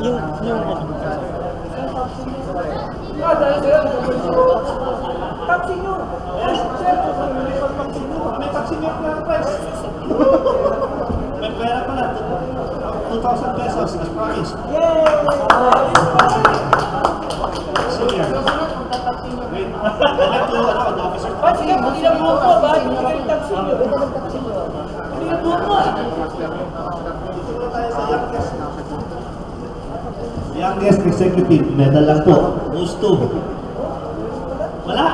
yung yung Pag-senior! Yes, sir! May pag-senior na price! May pera pala! two thousand pesos as promised! Yay! Senior! Wait! Wait to ano, the officer? Pag-senior! Hindi na buo ko ba? Hindi na yung pag-senior! Hindi na buo ko! Hindi na tayo sa young guest! Youngest executive, medal lang po. Gusto. Wala.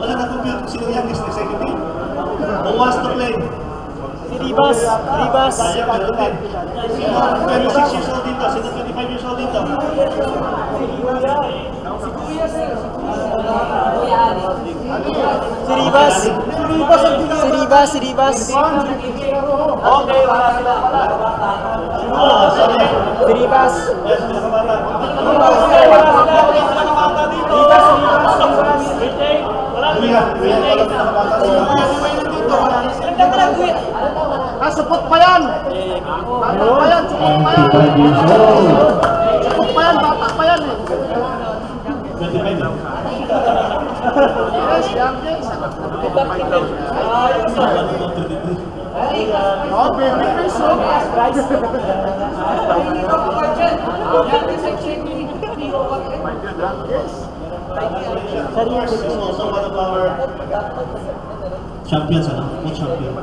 Wala na kung sino youngest executive. Who wants to play? Si Ribas. Ribas. Sino twenty-six years old dito? Sino twenty-five years old dito? Si Kuya. Si Kuya, sir. Si Ribas. Si Ribas. Si Ribas. Okay, wala sila. Oh, sorry. Si Ribas. Ah, support pa yan. Bata pa yan, support pa yan. Support pa yan, bata pa yan eh. Yes, yan din. Oh, baby, please. Yes. Course is also one of our champions, ano? What champion?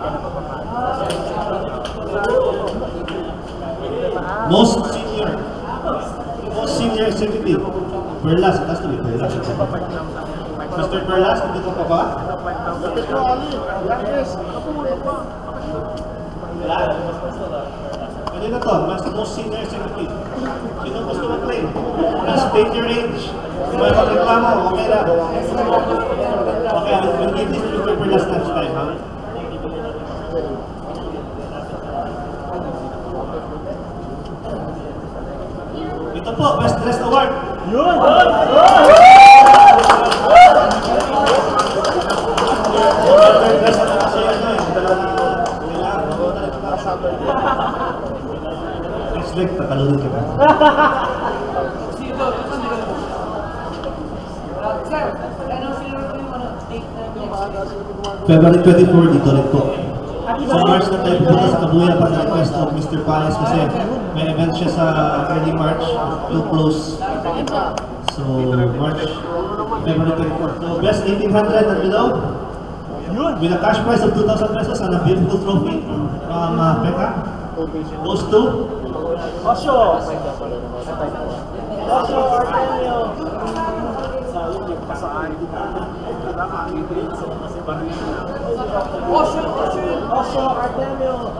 Most senior. Most senior executive. Perlas, atas tuloy. Perlas. mister Perlas, nandito ka ba? Pwede na to, most senior executive. Sino gusto mo play? Please take your age. May magreklamo, okay na. Okay, we'll give this to Mister Perlas next time, ha? Ito po, Best Dressed Award. Yun! Best Dressed Award kasi yun na yun. Kailangan, bago na ito nakasabay. Next week, tatalunod ka ba? February twenty-fourth, dito rin po. So March na tayo pupunta sa Kabuya para sa request ng Mister Palas kasi may event siya sa early March, too close. So March, February twenty-fourth. So best eighteen hundred and below, with a cash prize of two thousand pesos and a beautiful trophy from uh, Becca. Those two. Osho! Osho Artelio! Pasaan ko na. Ito na makikinig sa mga si Barrio. Osho! Osho! Osho! Artelio!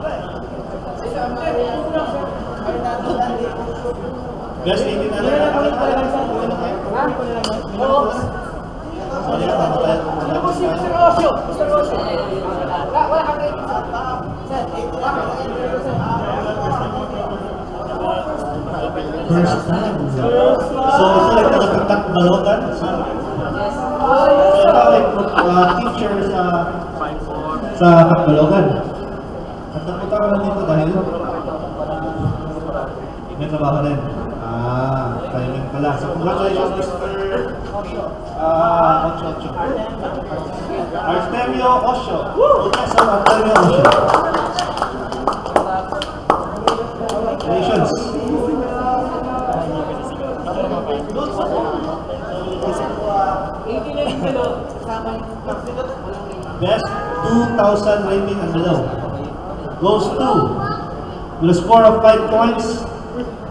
Guys, hindi na lang. Ano po si mister Osho? mister Osho! Wala ka kayo. First time. So, ito ay Katbalogan. Siya ay teacher sa sa Katbalogan. At napunta ka lang dito dahil may trabaho rin. Ah, timing pala. So, congratulations mister Osho Osho. Artemio Osho. Yes, Artemio Osho. Congratulations. Best two thousand rating and below goes to, with a score of five points,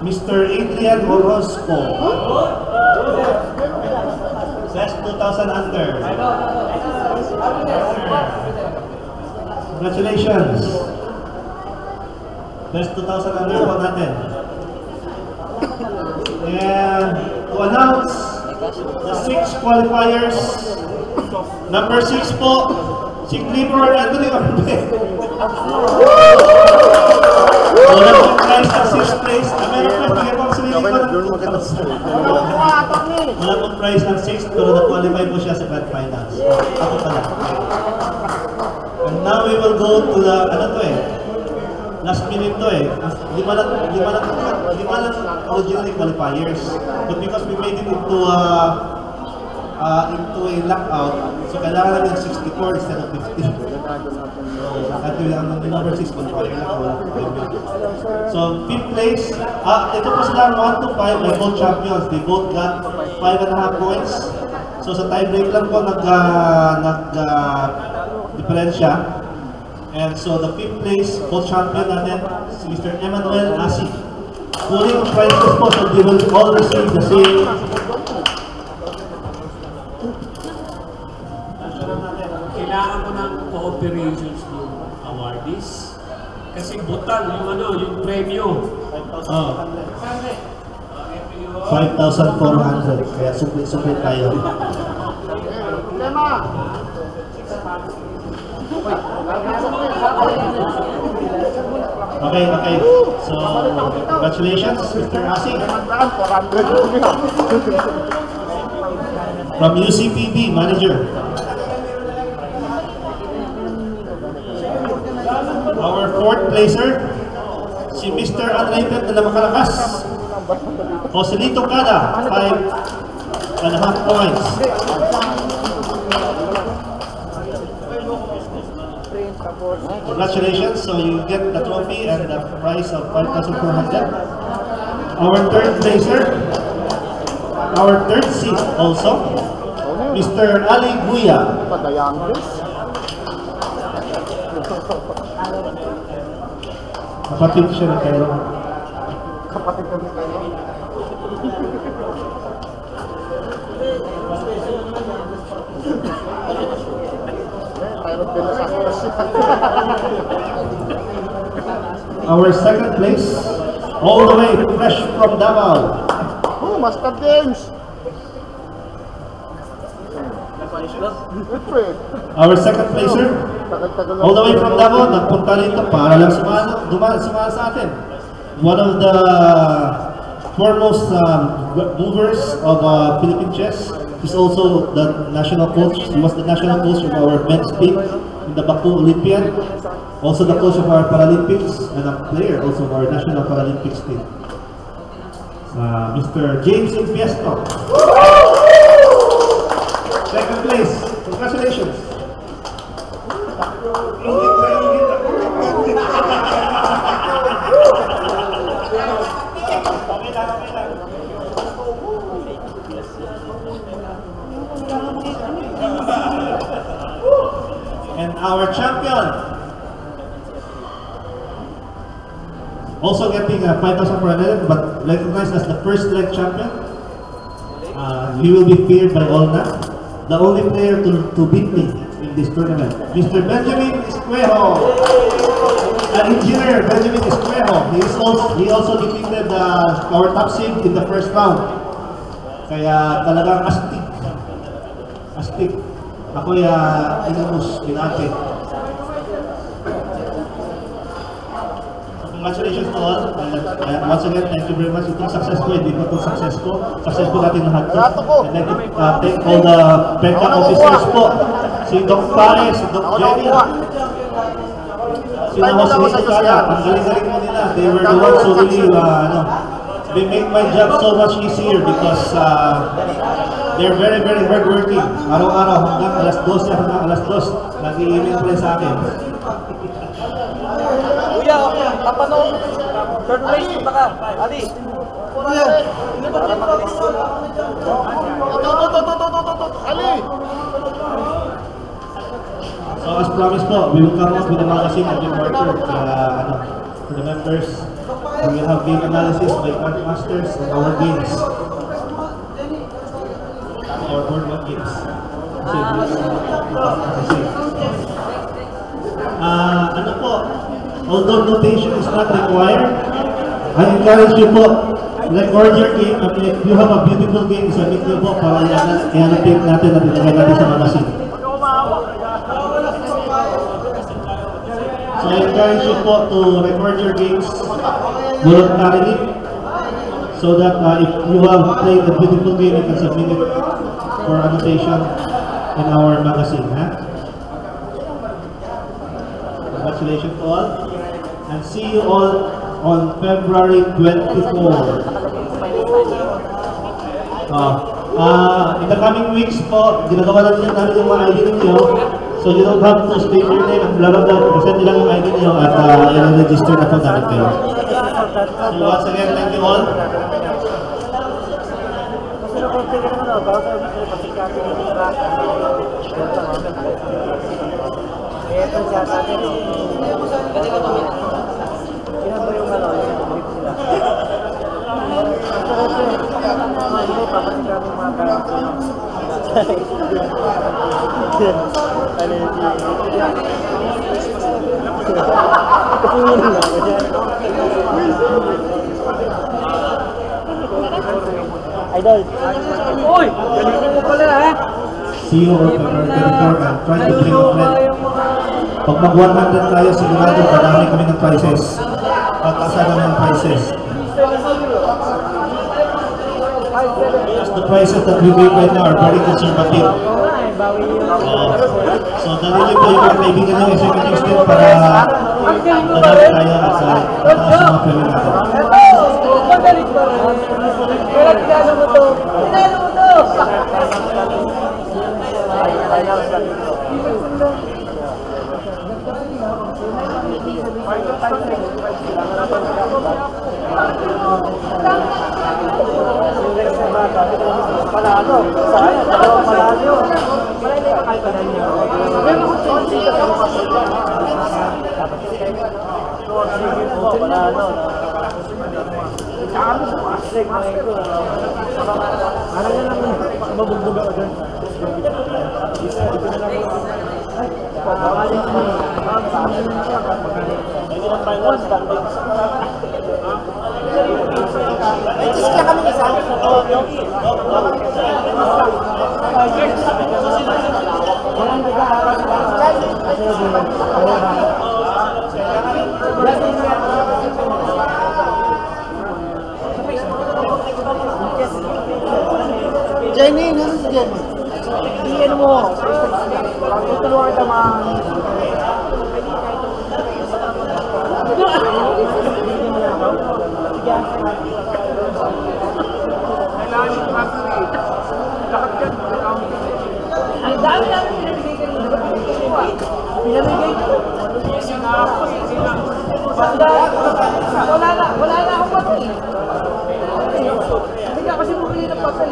Mister Adrian Orozco. Best two thousand under. Congratulations. Best two thousand under po natin. And to announce the six qualifiers, number six po, si Clifford Anthony Orbe. Walang yung prize na sixth place. American, kaya pang sinilip pa natin. Walang yung prize ng sixth, pero na-qualify po siya sa grand finals. Ako pala. And now we will go to the, ano to eh, last minute to eh. Di ba lang, di ba lang, di ba lang originally qualifiers. But because we made it into a, uh, into a lockout, so kailangan namin sixty-four instead of fifty. At yun, ang number six qualifier lang, wala po. So, fifth place, ah, ito po sila one to five, they're both champions. They both got five and a half points. So, sa time break lang po, nag, uh, nag, uh, diferensya. And so the fifth place, both champion natin, si Mister Emmanuel Nasi. During practice po, so they will all receive the same. Kailangan mo ng cooperation ng awardees. Kasi butan yung ano, yung premyo. Oh. five thousand four hundred. Kaya supit-supit tayo. Lema! Okay, okay. So, congratulations, Mister Nasi. From U C P B, manager. Our fourth placer, si Mister Unrated na Makalakas. Joselito Cada, five and a half points. Congratulations, so you get the trophy and the price of five thousand four hundred. Our third placer, our third seat also, Mister Ali Guya. Kapatid siya na kayo. Kapatid kami kayo. Our second place, all the way fresh from Davao. Oh, Master James. Our second placer, all the way from Davao, nagpunta rito para lang sumama sa atin. One of the foremost um, movers of uh, Philippine chess. He's also the national coach. He was the national coach of our men's team in the Baku Olympiad. Also the coach of our Paralympics and a player also of our national Paralympics team. Uh, Mister James Infiesto. Second place. Congratulations. And our champion, also getting a five thousand four hundred, but recognized as the first leg champion. Uh, he will be feared by all now. The only player to, to beat me in this tournament, Mister Benjamin Isquejo, an engineer, Benjamin Isquejo. He is also he also defeated uh, our top seed in the first round. Kaya talagang astig, astig. Ako'y uh, inamus, pinapit. So, congratulations to all. And, and once again, thank you very much. Itong success ko, hindi ko itong success ko. Success ko natin lahat ko. And thank you, uh, thank all the PECA officers po. Si Doc Pare, si Doc Jenny. Si Nahosilito Kala. Ang galing-galing mo nila. They were the ones who really, uh, ano, they make my job so much easier because, uh, they're very, very hardworking. Araw-araw hanggang alas dos, hanggang alas dos, nag-i-email pa rin sa akin. Kuya, tapanong, third place, punta ka. Ali. Kuya. Ito, ito, ito, ito, ito, Ali. So as promised po, we will come up with a magazine and a marker for the members. We will have game analysis by card masters and our games. Or board one games. Uh, ano po, although notation is not required, I encourage you po, record your game. I mean, if you have a beautiful game, isabit nyo po para i-annotate natin at ilagay natin sa magasin. So I encourage you po to record your games voluntarily so that uh, if you have played a beautiful game, you can submit it for annotation in our magazine, huh? Congratulations to all, and see you all on February twenty-fourth. Uh, uh, in the coming weeks po, ginagawa natin namin yung mga I D niyo, so you don't have to state your name, lalo na, present nilang yung I D niyo at uh, yung register na po namin kayo. So once again, thank you all. Gracias. Idol. Uy! Galingan mo pala ha! Zero of thirty-four and twenty-three of red. Pag mag one hundred tayo, sigurado kadami kami ng prices. Pagkasagan ng prices. Because the prices that we give right now are very conservative. Uh, so, narinig ko yung mga kaibigan ng executive step para madami tayo at sa mga pwede natin. Magalit pa rin. Kaya tinalo mo to. Tinalo mo to! Palalo. Saan? Palalo. Palalo. Ano na lang mabugbuga ka dyan? Jenny, ano si Jenny? Iyan mo. Tutulungan ka mga... Kailangan yung kapatid. Lahat yan. Ang dami namin pinamigay ko. Pinamigay ko. Wala na. Wala na akong pati. Hindi ka kasi bumili ng pati.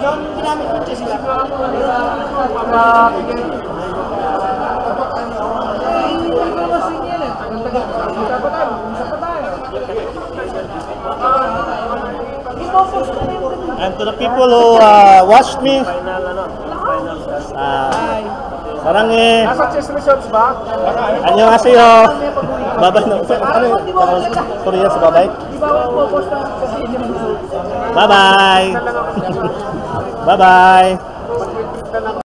Yung ginamit mo siya sila. Pagkakagay. Ay, hindi tayo kamasing yan eh. Magkita pa tayo. Magkita pa tayo. And to the people who uh, watched me, uh, sarang eh. Nasa chess results ba? Annyeonghaseyo. Babay na. Korea sa babay. Bye-bye. Bye-bye.